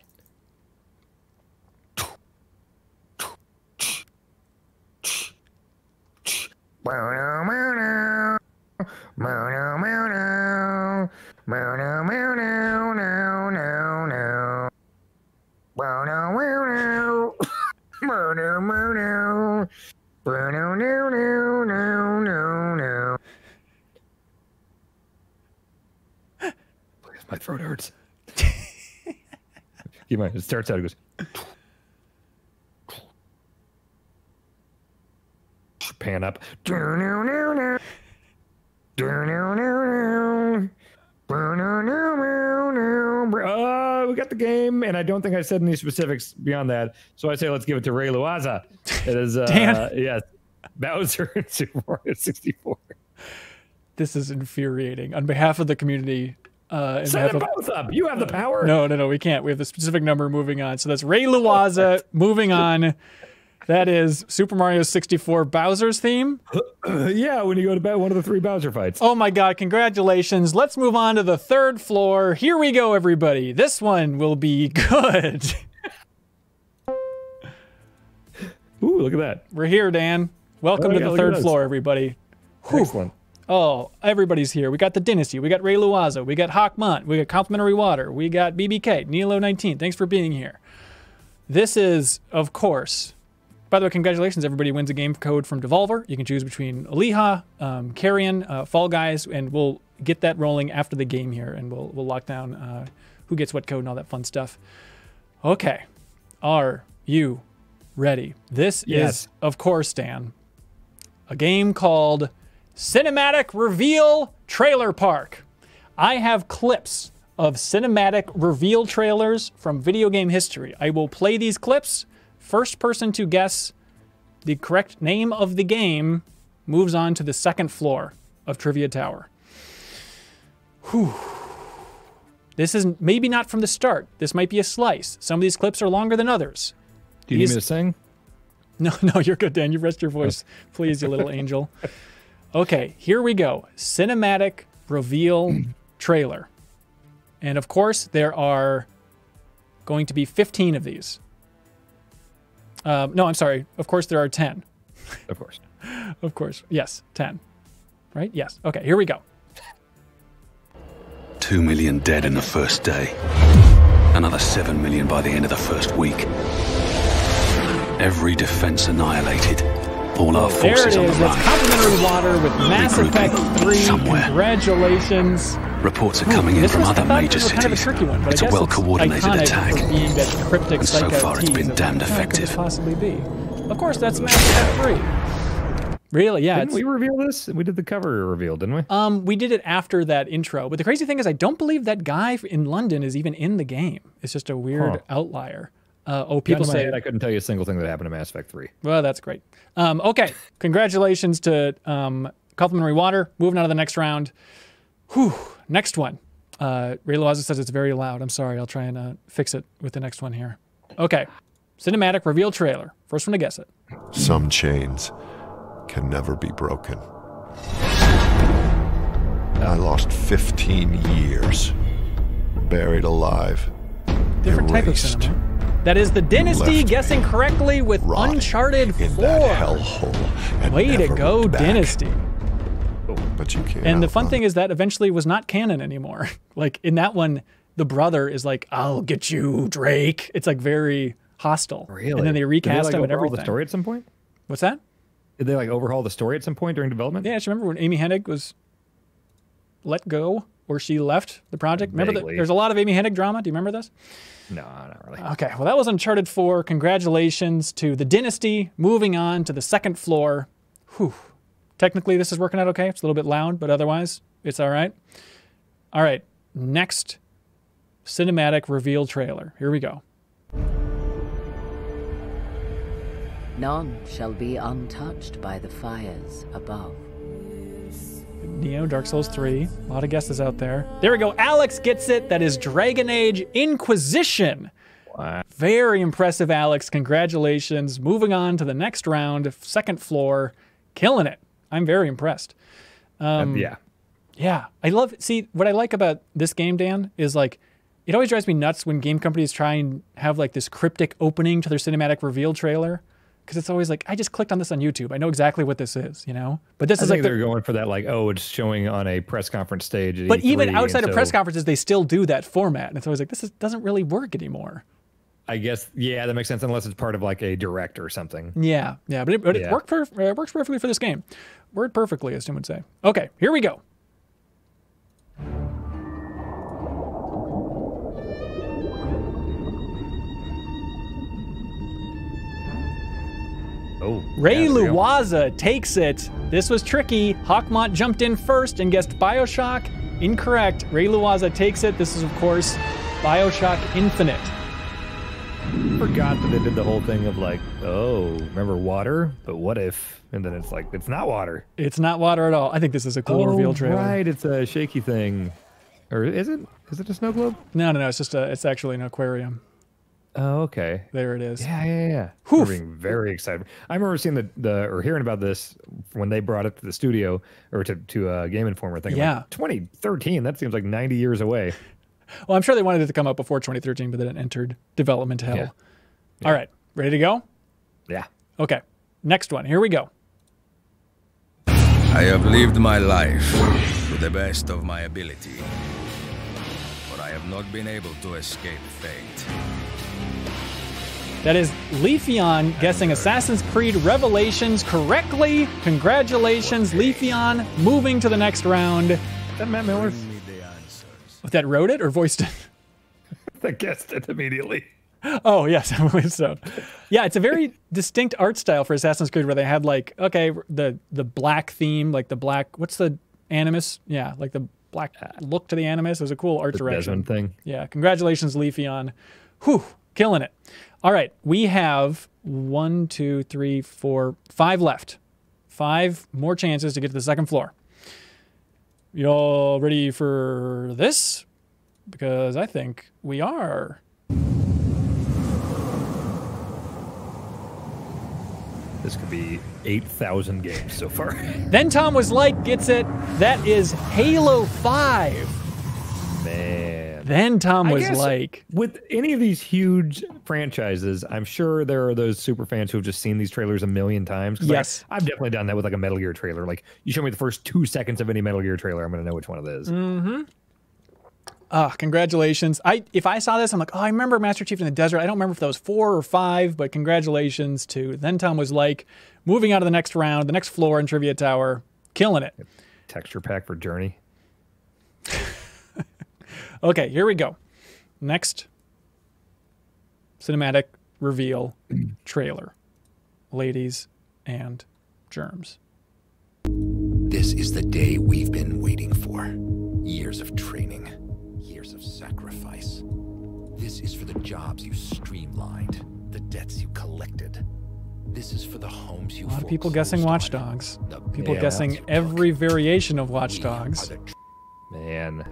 My throat hurts. Keep mind, it starts out, it goes. Pan up. We got the game, and I don't think I said any specifics beyond that. So I say let's give it to Ray Luazza. It is, yes, Bowser in Super Mario 64. This is infuriating. On behalf of the community, set them both up. You have the power. No, we can't. We have the specific number moving on. So that's Ray Luazza moving on. That is Super Mario 64 Bowser's theme. Yeah, when you go to bed, one of the three Bowser fights. Oh my God, congratulations. Let's move on to the third floor. Here we go, everybody. This one will be good. Ooh, look at that. We're here, Dan. Welcome to the third floor, everybody. Excellent. Oh, everybody's here. We got the Dynasty. We got Ray Luazza. We got Hawkmont. We got Complimentary Water. We got BBK. Nilo19. Thanks for being here. This is, of course... By the way, congratulations. Everybody wins a game code from Devolver. You can choose between Olija, Carrion, Fall Guys, and we'll get that rolling after the game here, and we'll lock down who gets what code and all that fun stuff. Okay. Are you ready? This is, of course, Dan, a game called... Cinematic Reveal Trailer Park. I have clips of cinematic reveal trailers from video game history. I will play these clips. First person to guess the correct name of the game moves on to the second floor of Trivia Tower. Whew. This is maybe not from the start. This might be a slice. Some of these clips are longer than others. Do you need me to sing? No, you're good, Dan. You rest your voice. Please, you little angel. Okay, here we go. Cinematic reveal trailer. And of course, there are going to be 15 of these. No, I'm sorry. Of course, there are 10. Of course. Of course. Yes, 10. Right? Yes. Okay, here we go. 2 million dead in the first day. Another 7 million by the end of the first week. Every defense annihilated. All our forces on the run. That's Complimentary Water with Mass Effect 3. Somewhere. Congratulations. Reports are coming in from other major cities. Kind of a one, it's a well-coordinated attack. And so far it's been damned effective. Possibly be. Of course, that's Mass Effect 3. Really? Yeah. Didn't we reveal this? We did the cover reveal, didn't we? We did it after that intro. But the crazy thing is, I don't believe that guy in London is even in the game. It's just a weird outlier. Oh, people say I couldn't tell you a single thing that happened to Mass Effect 3. Well, that's great. Okay, congratulations to Complimentary Water. Moving on to the next round. Whew, next one. Ray Luazza says it's very loud. I'm sorry. I'll try and fix it with the next one here. Okay, cinematic reveal trailer. First one to guess it. Some chains can never be broken. I lost 15 years, buried alive, different erased. Type of cinema. That is the Dynasty guessing correctly with Uncharted 4. Way to go, Dynasty. But you can't. And the fun thing is that eventually was not canon anymore. Like in that one, the brother is like, "I'll get you, Drake." It's like very hostile. Really? And then they recast him and everything. The story at some point. What's that? Did they like overhaul the story at some point during development? Yeah, I just remember when Amy Hennig was let go, or she left the project. Remember that? There's a lot of Amy Hennig drama. Do you remember this? No, not really. Okay, well, that was Uncharted 4. Congratulations to the Dynasty. Moving on to the second floor. Whew. Technically, this is working out okay. It's a little bit loud, but otherwise, it's all right. All right, next cinematic reveal trailer. Here we go. None shall be untouched by the fires above. Neo, Dark Souls 3. A lot of guesses out there. There we go. Alex gets it. That is Dragon Age Inquisition. What? Very impressive, Alex. Congratulations. Moving on to the next round, second floor. Killing it. I'm very impressed. Yeah. I love, see, what I like about this game, Dan, is like, it always drives me nuts when game companies try and have like this cryptic opening to their cinematic reveal trailer. Because it's always like, I just clicked on this on YouTube. I know exactly what this is, you know? But this is like... they're going for that, like, oh, it's showing on a press conference stage at E3. But even outside of press conferences, they still do that format. And it's always like, this doesn't really work anymore. I guess, yeah, that makes sense, unless it's part of, like, a direct or something. Yeah, yeah. But it works perfectly for this game. Word perfectly, as Tim would say. Okay, here we go. Oh, Ray Luwaza takes it. This was tricky. Hawkmont jumped in first and guessed Bioshock. Incorrect. Ray Luwaza takes it. This is, of course, Bioshock Infinite. I forgot that they did the whole thing of like, oh, remember water? But what if? And then it's like, it's not water. It's not water at all. I think this is a cool reveal trailer. Right, it's a shaky thing. Or is it? Is it a snow globe? No, no, no. It's just a, it's actually an aquarium. Oh, okay. There it is. Yeah, yeah, yeah. We're being very excited. I remember seeing the or hearing about this when they brought it to the studio or to Game Informer thing. Yeah. Like, 2013, that seems like 90 years away. Well, I'm sure they wanted it to come out before 2013, but then it entered development hell. Yeah. Yeah. All right. Ready to go? Yeah. Okay. Next one. Here we go. I have lived my life to the best of my ability, but I have not been able to escape fate. That is Leafeon guessing Assassin's Creed Revelations correctly. Congratulations, Leafeon, moving to the next round. Is that Matt Miller? That wrote it or voiced it? That guessed it immediately. Oh, yes, I believe so. Yeah, it's a very distinct art style for Assassin's Creed where they had like, okay, the black theme, like the black, what's the animus? Yeah, like the black look to the animus. It was a cool art direction. Thing. Yeah, congratulations, Leafeon. Whew, killing it. All right, we have 5 left. 5 more chances to get to the second floor. Y'all ready for this? Because I think we are. This could be 8,000 games so far. Then Tom Was Like gets it. That is Halo 5. Man. Then Tom Was Like. With any of these huge franchises, I'm sure there are those super fans who have just seen these trailers a million times. Yes. Like, I've definitely done that with like a Metal Gear trailer. Like, you show me the first 2 seconds of any Metal Gear trailer, I'm going to know which one it is. Mm-hmm. Congratulations. If I saw this, I'm like, oh, I remember Master Chief in the Desert. I don't remember if that was 4 or 5, but congratulations to Then Tom Was Like. Moving on to the next round, the next floor in Trivia Tower. Killing it. Texture pack for Journey. Okay, here we go. Next cinematic reveal trailer. Ladies and germs. This is the day we've been waiting for. Years of training, years of sacrifice. This is for the jobs you streamlined, the debts you collected. This is for the homes you... A lot of people guessing Watch Dogs. People guessing every variation of Watch Dogs. Man,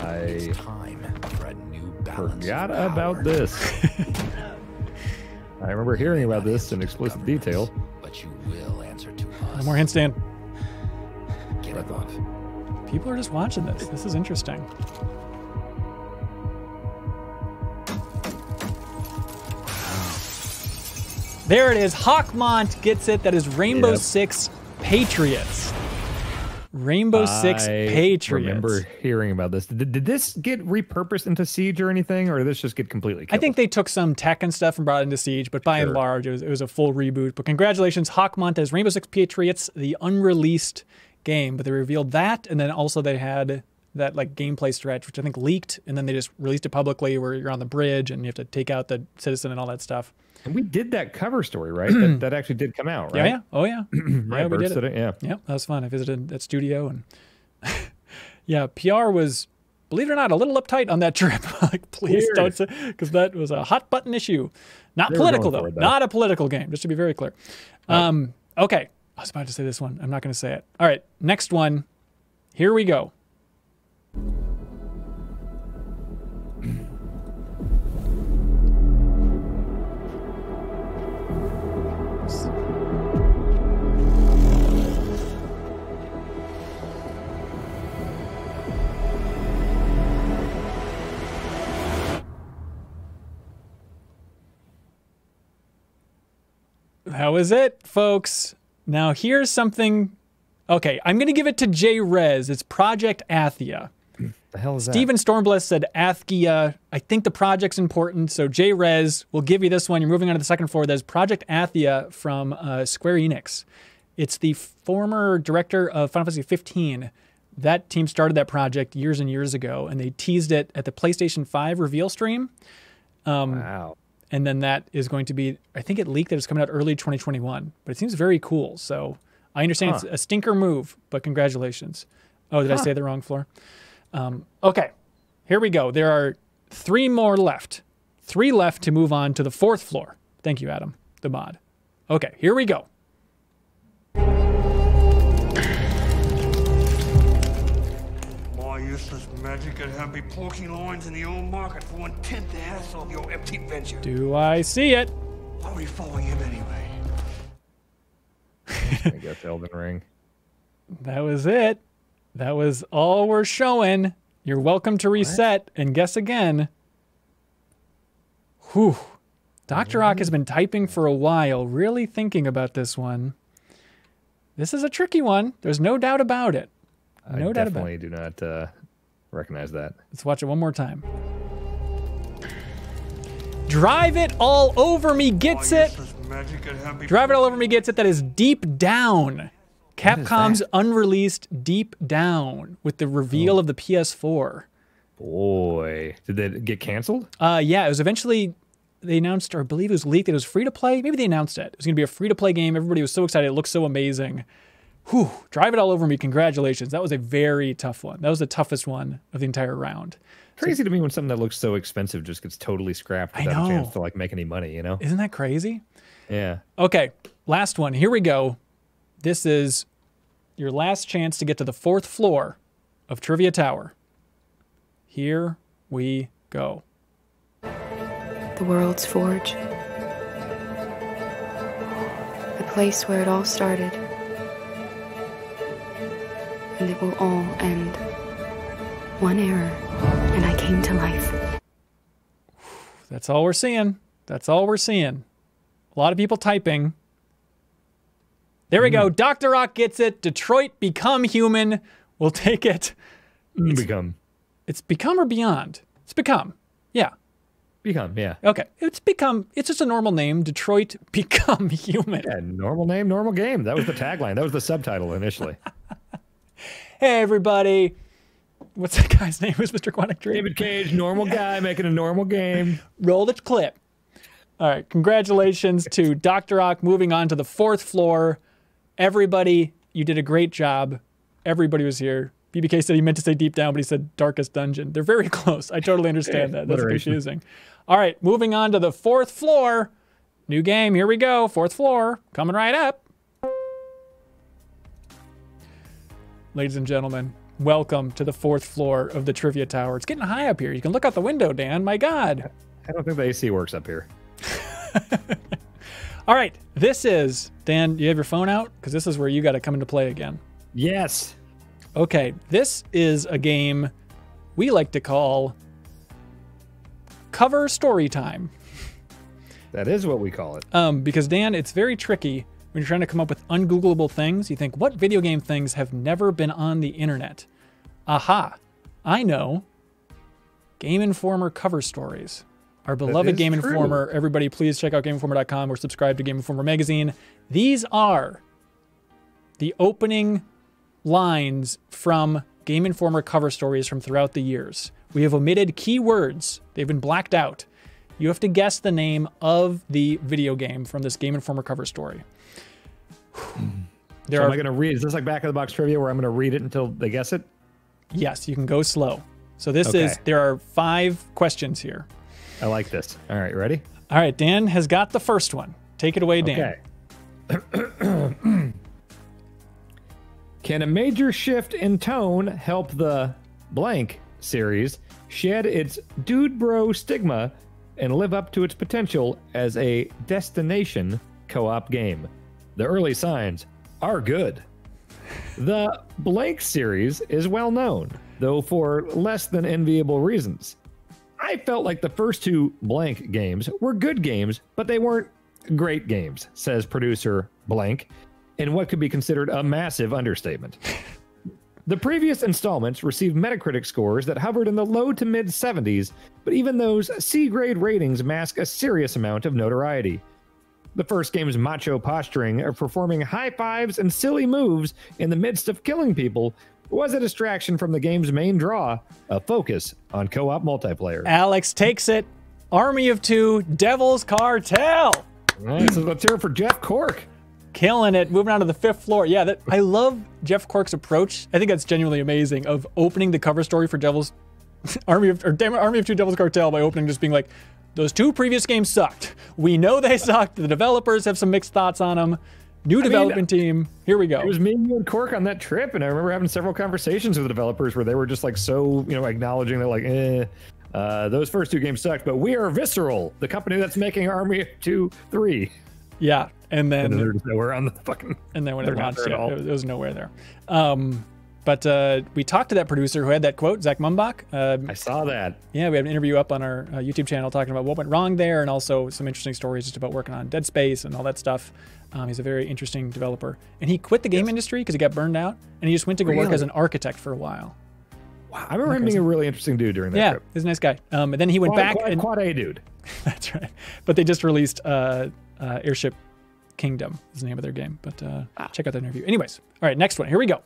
I forgot about this. I remember hearing about this in explicit detail. But you will answer to us. No more hints, Dan. Get it off. People are just watching this. This is interesting. There it is. Hawkmont gets it. That is Rainbow Six Patriots. Rainbow Six Patriots. I remember hearing about this. Did this get repurposed into Siege or anything, or did this just get completely killed? I think they took some tech and stuff and brought it into Siege, but by and large, it was a full reboot. But congratulations, Hawk Montes, Rainbow Six Patriots, the unreleased game. But they revealed that, and then also they had that like gameplay stretch, which I think leaked, and then they just released it publicly where you're on the bridge and you have to take out the citizen and all that stuff. And we did that cover story, right? that actually did come out, right? Yeah. Oh, yeah. Right, yeah, we did it. Yeah. Yeah, that was fun. I visited that studio, and yeah, PR was, believe it or not, a little uptight on that trip. Like, please don't say, because that was a hot button issue. Not political, though. Not a political game, just to be very clear. Right. Okay. I was about to say this one. I'm not going to say it. All right. Next one. Here we go. That was it, folks. Now here's something. Okay, I'm going to give it to J-Rez. It's Project Athia. The hell is that? Steven Stormbliss said Athia. I think the project's important, so J-Rez will give you this one. You're moving on to the second floor. There's Project Athia from Square Enix. It's the former director of Final Fantasy 15. That team started that project years and years ago, and they teased it at the PlayStation 5 reveal stream. Wow. And then that is going to be, I think it leaked that it's coming out early 2021, but it seems very cool. So I understand it's a stinker move, but congratulations. Oh, did I say the wrong floor? Okay, here we go. There are three more left. Three left to move on to the fourth floor. Thank you, Adam, the mod. Okay, here we go. My useless magic could have me plucking lines in the old market for 1/10 the hassle of your empty venture. Do I see it? I'll be following him anyway. I guess Elden Ring. That was it. That was all we're showing. You're welcome to reset and guess again. Whew. Dr. Ock has been typing for a while, really thinking about this one. This is a tricky one. There's no doubt about it. No doubt about it. I definitely do not recognize that. Let's watch it one more time. Drive It All Over Me gets it. Drive It All Over Me gets it. That is Deep Down. Capcom's unreleased Deep Down with the reveal of the PS4. Boy, did that get canceled? Yeah, it was eventually, they announced, or I believe it was leaked, that it was free to play. Maybe they announced it. It was going to be a free to play game. Everybody was so excited. It looked so amazing. Whew, Drive It All Over Me. Congratulations. That was a very tough one. That was the toughest one of the entire round. Crazy to me when something that looks so expensive just gets totally scrapped without a chance to like make any money, you know? Isn't that crazy? Yeah. Okay, last one. Here we go. This is your last chance to get to the fourth floor of Trivia Tower. Here we go. The World's Forge. The place where it all started. And it will all end. One error, and I came to life. That's all we're seeing. That's all we're seeing. A lot of people typing. There we go. Dr. Ock gets it. Detroit Become Human. We'll take it. Become. It's Become or Beyond? It's Become. Yeah. Become, yeah. Okay. It's Become. It's just a normal name. Detroit Become Human. Yeah, normal name, normal game. That was the tagline. That was the subtitle initially. Hey, everybody. What's that guy's name? Who's Mr. Quantic Dream? David Cage, normal guy making a normal game. Roll the clip. All right, congratulations to Dr. Ock moving on to the fourth floor. Everybody, you did a great job. Everybody was here. BBK said he meant to say Deep Down, but he said Darkest Dungeon. They're very close. I totally understand that. That's confusing. All right, moving on to the fourth floor. New game, here we go. Fourth floor, coming right up. Ladies and gentlemen, welcome to the fourth floor of the Trivia Tower. It's getting high up here. You can look out the window, Dan. My God. I don't think the AC works up here. All right, this is, Dan, you have your phone out? Because this is where you got to come into play again. Yes. Okay, this is a game we like to call Cover Story Time. That is what we call it. Because, Dan, it's very tricky When you're trying to come up with ungoogleable things, you think, what video game things have never been on the internet? Aha, I know. Game Informer cover stories. Our beloved Game Informer. Everybody, please check out GameInformer.com or subscribe to Game Informer magazine. These are the opening lines from Game Informer cover stories from throughout the years. We have omitted keywords. They've been blacked out. You have to guess the name of the video game from this Game Informer cover story. There so am I going to read? Is this like back of the box trivia where I'm going to read it until they guess it? Yes, you can go slow. So this is, there are 5 questions here. I like this. All right, ready? All right, Dan has got the first one. Take it away, Dan. Okay. Can a major shift in tone help the blank series shed its dude bro stigma and live up to its potential as a destination co-op game? The early signs are good. The blank series is well known, though for less than enviable reasons. I felt like the first 2 blank games were good games, but they weren't great games, says producer blank, in what could be considered a massive understatement. The previous installments received Metacritic scores that hovered in the low to mid 70s, but even those C-grade ratings mask a serious amount of notoriety. The first game's macho posturing of performing high fives and silly moves in the midst of killing people was a distraction from the game's main draw, a focus on co-op multiplayer. Alex takes it. Army of Two, Devil's Cartel. Nice. Let's hear it for Jeff Cork. Killing it. Moving on to the 5th floor. Yeah, that, I love Jeff Cork's approach. I think that's genuinely amazing, of opening the cover story for Army of Two, Devil's Cartel by opening just being like, those 2 previous games sucked. We know they sucked. The developers have some mixed thoughts on them. New development team. Here we go. It was me and Cork on that trip, and I remember having several conversations with the developers where they were just like, so, you know, acknowledging that like, those first 2 games sucked, but we are Visceral, the company that's making Army of Two, 3. Yeah, and then they're just nowhere on the fucking. And then when it launched, yeah, there was nowhere there. But we talked to that producer who had that quote, Zach Mumbach. I saw that. Yeah, we had an interview up on our YouTube channel talking about what went wrong there, and also some interesting stories just about working on Dead Space and all that stuff. He's a very interesting developer. And he quit the game industry because he got burned out, and he just went to go work as an architect for a while. Wow, I remember him being a really interesting dude during that trip. Yeah, he's a nice guy. And then he went back. Quad A dude. That's right. But they just released Airship Kingdom is the name of their game. But check out that interview. Anyways, all right, next one. Here we go.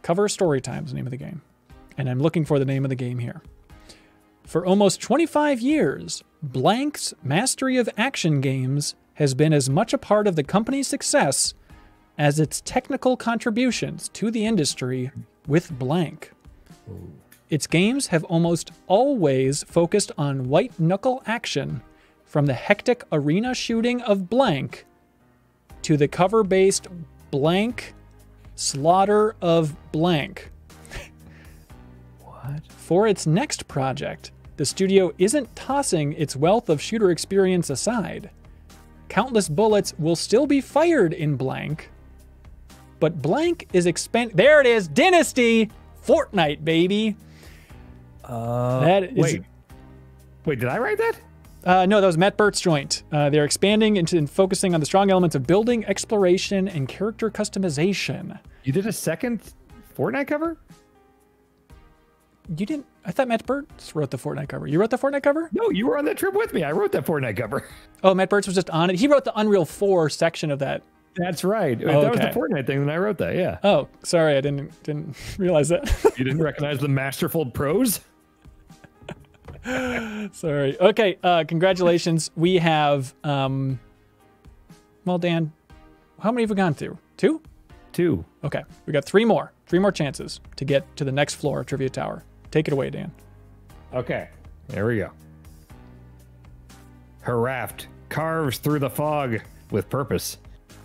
Cover Story Time is the name of the game. And I'm looking for the name of the game here. For almost 25 years, blank's mastery of action games has been as much a part of the company's success as its technical contributions to the industry with blank. Its games have almost always focused on white-knuckle action, from the hectic arena shooting of blank to the cover-based blank slaughter of blank. What? For its next project, the studio isn't tossing its wealth of shooter experience aside. Countless bullets will still be fired in blank, but blank is there it is, Dynasty! Fortnite, baby! That is, wait, did I write that? No, that was Matt Burt's joint. They're expanding and focusing on the strong elements of building, exploration, and character customization. You did a second Fortnite cover? You didn't? I thought Matt Burt's wrote the Fortnite cover. You wrote the Fortnite cover? No, you were on that trip with me. I wrote that Fortnite cover. Oh, Matt Burt's was just on it. He wrote the Unreal 4 section of that. That's right. Oh, that was the Fortnite thing, and I wrote that, yeah. Oh, sorry. I didn't realize that. You didn't recognize the masterful prose? Sorry. Okay, congratulations. We have, well, Dan, how many have we gone through? 2? 2. Okay, we got 3 more. 3 more chances to get to the next floor of Trivia Tower. Take it away, Dan. Okay, there we go. Her raft carves through the fog with purpose.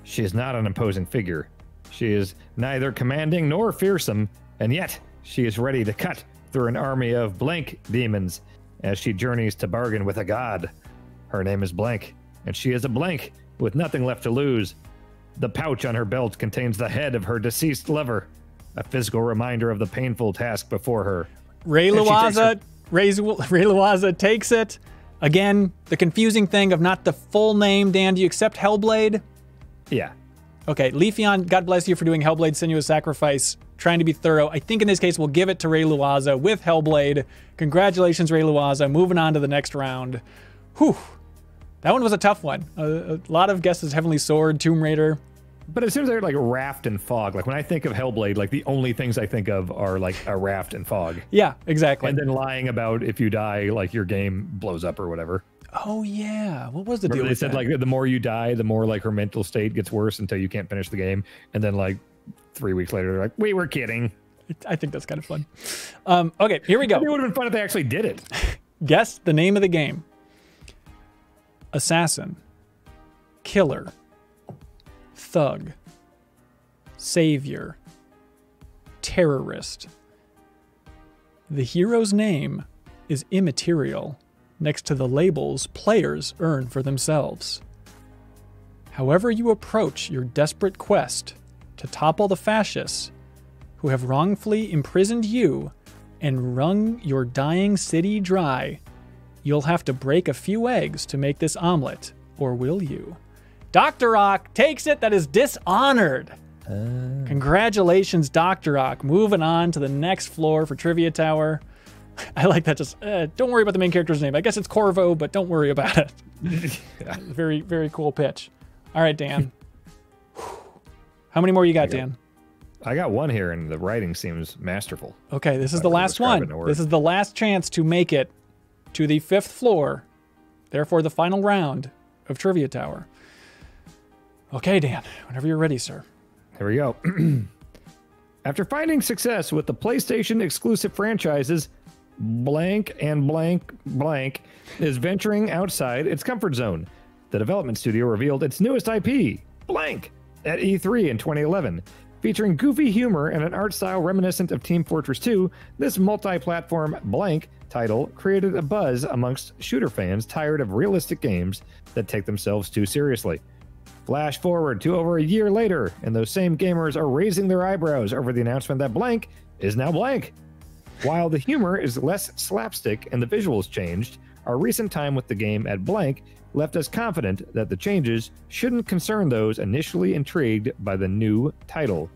She is not an imposing figure. She is neither commanding nor fearsome, and yet she is ready to cut through an army of blank demons as she journeys to bargain with a god. Her name is blank, and she is a blank with nothing left to lose. The pouch on her belt contains the head of her deceased lover, a physical reminder of the painful task before her. Ray Luaza takes it. Again, the confusing thing of not the full name. Dan, do you accept Hellblade? Yeah. Okay, Leafeon, God bless you for doing Hellblade Sinuous Sacrifice. Trying to be thorough. I think in this case, we'll give it to Ray Luaza with Hellblade. Congratulations, Ray Luaza. Moving on to the next round. Whew. That one was a tough one. A lot of guesses, Heavenly Sword, Tomb Raider. But it seems like Raft and Fog. Like when I think of Hellblade, like the only things I think of are like a raft and fog. Yeah, exactly. And then lying about if you die, like your game blows up or whatever. Oh yeah, what was the deal? They said that? Like the more you die, the more like her mental state gets worse until you can't finish the game. And then like 3 weeks later, they're like, we were kidding. I think that's kind of fun. Okay, here we go. It would have been fun if they actually did it. Guess the name of the game. Assassin, killer, thug, savior, terrorist. The hero's name is immaterial next to the labels players earn for themselves. However you approach your desperate quest to topple the fascists who have wrongfully imprisoned you and wrung your dying city dry, you'll have to break a few eggs to make this omelet, or will you? Dr. Ock takes it. That is Dishonored. Congratulations, Dr. Ock. Moving on to the next floor for Trivia Tower. I like that. Just don't worry about the main character's name. I guess it's Corvo, but don't worry about it. Yeah. Very, very cool pitch. All right, Dan. How many more you got, Dan? I got one here, and the writing seems masterful. Okay, this is the last one. This is the last chance to make it to the fifth floor. Therefore, the final round of Trivia Tower. Okay, Dan, whenever you're ready, sir. Here we go. After finding success with the PlayStation exclusive franchises, blank and blank blank is venturing outside its comfort zone. The development studio revealed its newest IP, blank, at E3 in 2011. Featuring goofy humor and an art style reminiscent of Team Fortress 2, this multi-platform blank title created a buzz amongst shooter fans tired of realistic games that take themselves too seriously. Flash forward to over a year later, and those same gamers are raising their eyebrows over the announcement that blank is now blank. While the humor is less slapstick and the visuals changed, our recent time with the game at blank left us confident that the changes shouldn't concern those initially intrigued by the new title.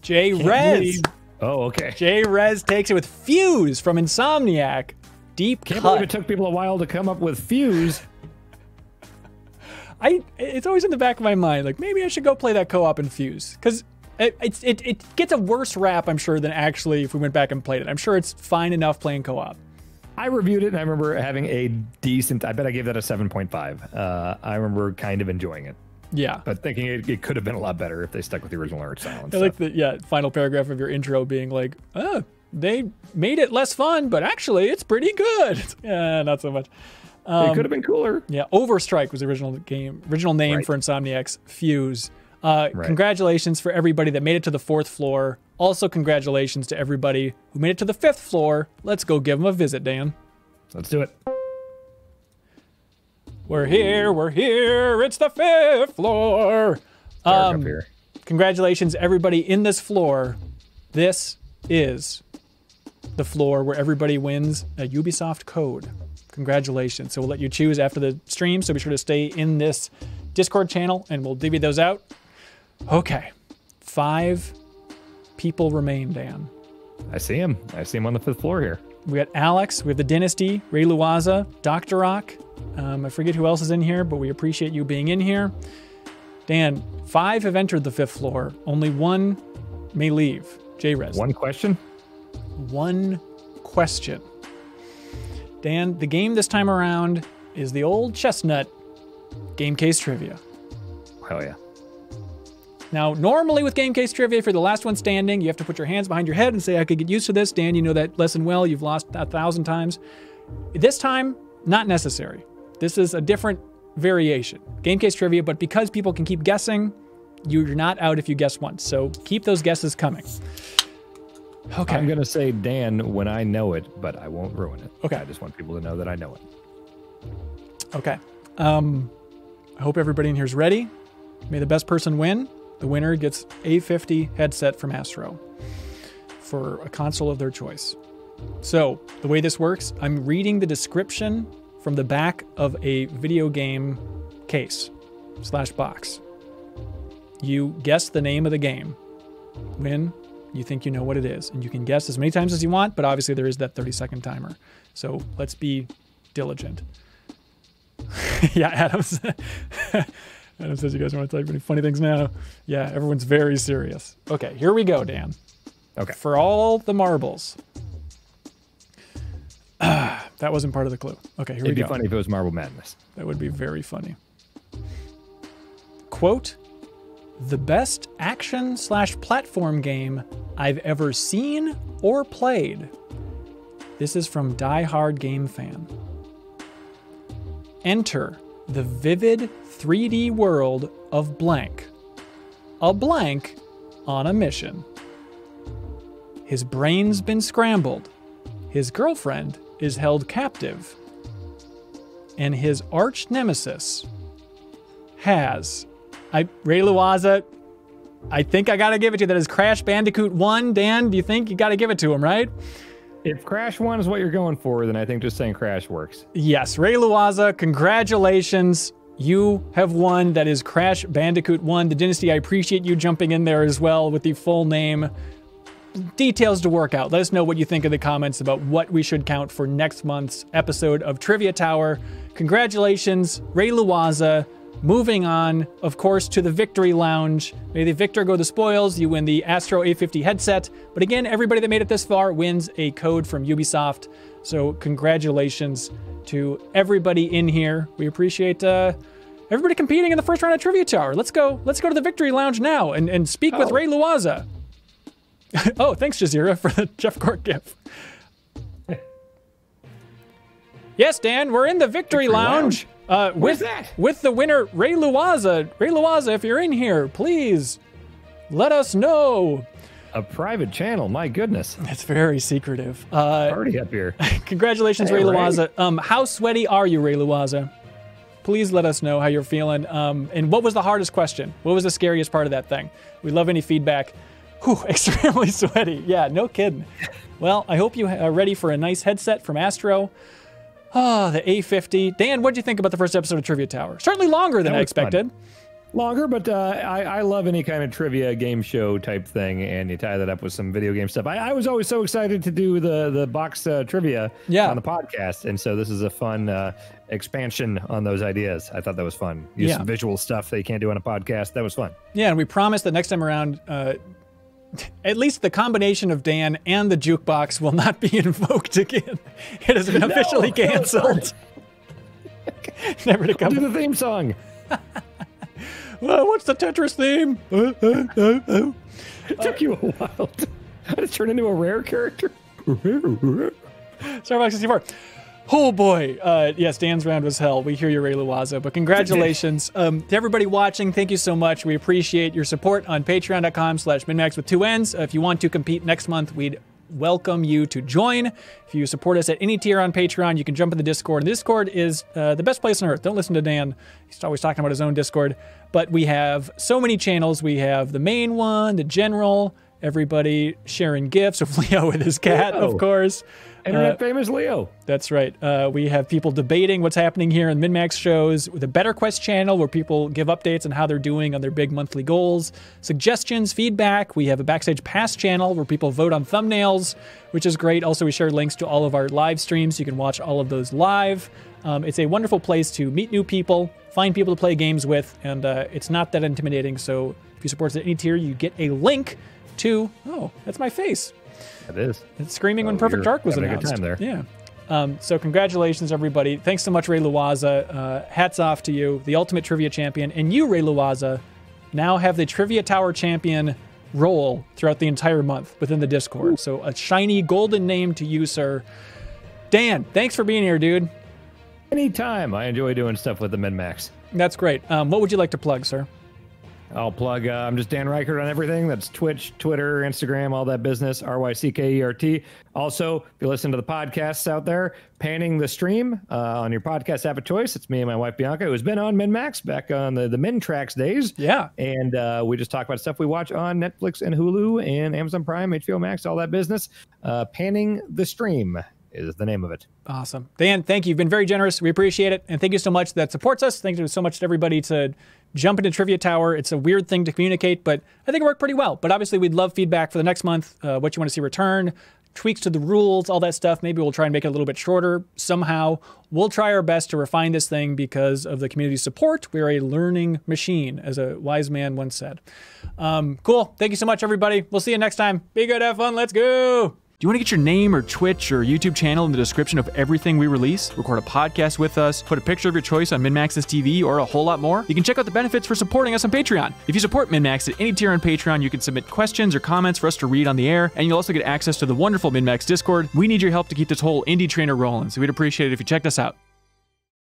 J-Rez! Oh, okay. J-Rez takes it with Fuse from Insomniac. Deep cut. Can't believe it took people a while to come up with Fuse. It's always in the back of my mind, like, maybe I should go play that co-op in Fuse. Because it gets a worse rap, I'm sure, than actually if we went back and played it. I'm sure it's fine enough playing co-op. I reviewed it, and I remember having a decent... I bet I gave that a 7.5. I remember kind of enjoying it. Yeah. But thinking it could have been a lot better if they stuck with the original art style and stuff. I like the final paragraph of your intro being like, oh, they made it less fun, but actually it's pretty good. Yeah, not so much. It could have been cooler. Yeah, Overstrike was the original name for Insomniac's Fuse. Congratulations for everybody that made it to the fourth floor. Also, congratulations to everybody who made it to the fifth floor. Let's go give them a visit, Dan. Let's do it. We're here. We're here. It's the fifth floor. Up here. Congratulations, everybody in this floor. This is the floor where everybody wins a Ubisoft code. Congratulations. So we'll let you choose after the stream, so be sure to stay in this Discord channel and we'll divvy those out. Okay. 5 people remain, Dan. I see him. I see him on the fifth floor here. We got Alex, we have the Dynasty, Ray Luaza, Dr. Ock. I forget who else is in here, but we appreciate you being in here. Dan, 5 have entered the fifth floor. Only 1 may leave. J-Rez. One question? One question. Dan, the game this time around is the old chestnut Game Case Trivia. Hell yeah. Now, normally with Game Case Trivia, if you're the last one standing, you have to put your hands behind your head and say, I could get used to this. Dan, you know that lesson well. You've lost 1,000 times. This time, not necessary. This is a different variation. Game Case Trivia, but because people can keep guessing, you're not out if you guess once. So keep those guesses coming. Okay. I'm going to say Dan when I know it, but I won't ruin it. Okay. I just want people to know that I know it. Okay. I hope everybody in here is ready. May the best person win. The winner gets A50 headset from Astro for a console of their choice. So the way this works, I'm reading the description from the back of a video game case/box. you guess the name of the game when you think you know what it is. And you can guess as many times as you want, but obviously there is that 30-second timer. So let's be diligent. Yeah, Adams. Adam says, you guys want to type any funny things now? Yeah, everyone's very serious. Okay, here we go, Dan. Okay. For all the marbles. That wasn't part of the clue. Okay, here we go. It'd be funny if it was Marble Madness. That would be very funny. Quote, the best action/platform game I've ever seen or played. This is from Die Hard Game Fan. Enter the vivid 3D world of blank. A blank on a mission. His brain's been scrambled. His girlfriend is held captive. And his arch nemesis has... Ray Luazza, I think I gotta give it to you. That is Crash Bandicoot 1. Dan, do you think you gotta give it to him, right? If Crash 1 is what you're going for, then I think just saying Crash works. Yes, Ray Luazza, congratulations. You have won. That is Crash Bandicoot 1. The Dynasty, I appreciate you jumping in there as well with the full name. Details to work out. Let us know what you think in the comments about what we should count for next month's episode of Trivia Tower. Congratulations, Ray Luazza. Moving on, of course, to the Victory Lounge. May the victor go the spoils. You win the Astro A50 headset. But again, everybody that made it this far wins a code from Ubisoft. So congratulations to everybody in here. We appreciate everybody competing in the first round of Trivia Tower. Let's go to the Victory Lounge now and speak with Ray Luazza. Oh, thanks, Jazeera, for the Jeff Cork gift. Yes, Dan, we're in the Victory Lounge. With the winner, Ray Luazza. Ray Luazza, if you're in here, please let us know. A private channel, my goodness. That's very secretive. Already up here. Congratulations, hey, Ray Luazza. How sweaty are you, Ray Luazza? Please let us know how you're feeling. And what was the hardest question? What was the scariest part of that thing? We love any feedback. Whew, extremely sweaty. Yeah, no kidding. Well, I hope you are ready for a nice headset from Astro. Oh, the A50. Dan, what did you think about the first episode of Trivia Tower? Certainly longer than I expected. Fun. Longer, but I love any kind of trivia game show type thing, and you tie that up with some video game stuff. I was always so excited to do the box trivia on the podcast, and so this is a fun expansion on those ideas. I thought that was fun. Use some visual stuff that you can't do on a podcast. That was fun. Yeah, and we promise that next time around... at least the combination of Dan and the jukebox will not be invoked again. It has been officially canceled. Never to come. Do the theme song. Well, what's the Tetris theme? It took you a while. I just turned into a rare character. Star Fox 64. Oh boy, yes, Dan's round was hell. We hear you, Ray Luazza, but congratulations to everybody watching. Thank you so much. We appreciate your support on patreon.com/MinnMax with 2 N's. If you want to compete next month, we'd welcome you to join. If you support us at any tier on Patreon, you can jump in the Discord. The Discord is the best place on earth. Don't listen to Dan. He's always talking about his own Discord, but we have so many channels. We have the main one, the general, everybody sharing gifts of Leo with his cat, of course. Internet famous Leo. That's right. We have people debating what's happening here in MinnMax shows. The Better Quest channel, where people give updates on how they're doing on their big monthly goals, suggestions, feedback. We have a Backstage Pass channel where people vote on thumbnails, which is great. Also, we share links to all of our live streams. You can watch all of those live. It's a wonderful place to meet new people, find people to play games with, and it's not that intimidating. So if you support us at any tier, you get a link to... Oh, that's my face. It is. It's screaming when Perfect Dark was announced. A good time there. Yeah. So congratulations, everybody. Thanks so much, Ray Luazza. Hats off to you, the ultimate trivia champion. And you, Ray Luazza, now have the Trivia Tower champion role throughout the entire month within the Discord. Ooh. So a shiny golden name to you, sir. Dan, thanks for being here, dude. Anytime. I enjoy doing stuff with the MinnMax. That's great. What would you like to plug, sir? I'll plug, I'm just Dan Ryckert on everything. That's Twitch, Twitter, Instagram, all that business, R-Y-C-K-E-R-T. Also, if you listen to the podcasts out there, Panning the Stream on your podcast app of choice. It's me and my wife, Bianca, who's been on MinnMax back on the MinnTrax days. Yeah. And we just talk about stuff we watch on Netflix and Hulu and Amazon Prime, HBO Max, all that business. Panning the Stream is the name of it. Awesome. Dan, thank you. You've been very generous. We appreciate it. And thank you so much that supports us. Thank you so much to everybody to jump into Trivia Tower. It's a weird thing to communicate, but I think it worked pretty well. But obviously we'd love feedback for the next month, what you want to see return, tweaks to the rules, all that stuff. Maybe we'll try and make it a little bit shorter somehow. We'll try our best to refine this thing because of the community support. We're a learning machine, as a wise man once said. Cool. Thank you so much, everybody. We'll see you next time. Be good, have fun, let's go. Do you want to get your name or Twitch or YouTube channel in the description of everything we release? Record a podcast with us, put a picture of your choice on MinnMax's TV, or a whole lot more? You can check out the benefits for supporting us on Patreon. If you support MinnMax at any tier on Patreon, you can submit questions or comments for us to read on the air, and you'll also get access to the wonderful MinnMax Discord. We need your help to keep this whole indie trainer rolling, so we'd appreciate it if you checked us out.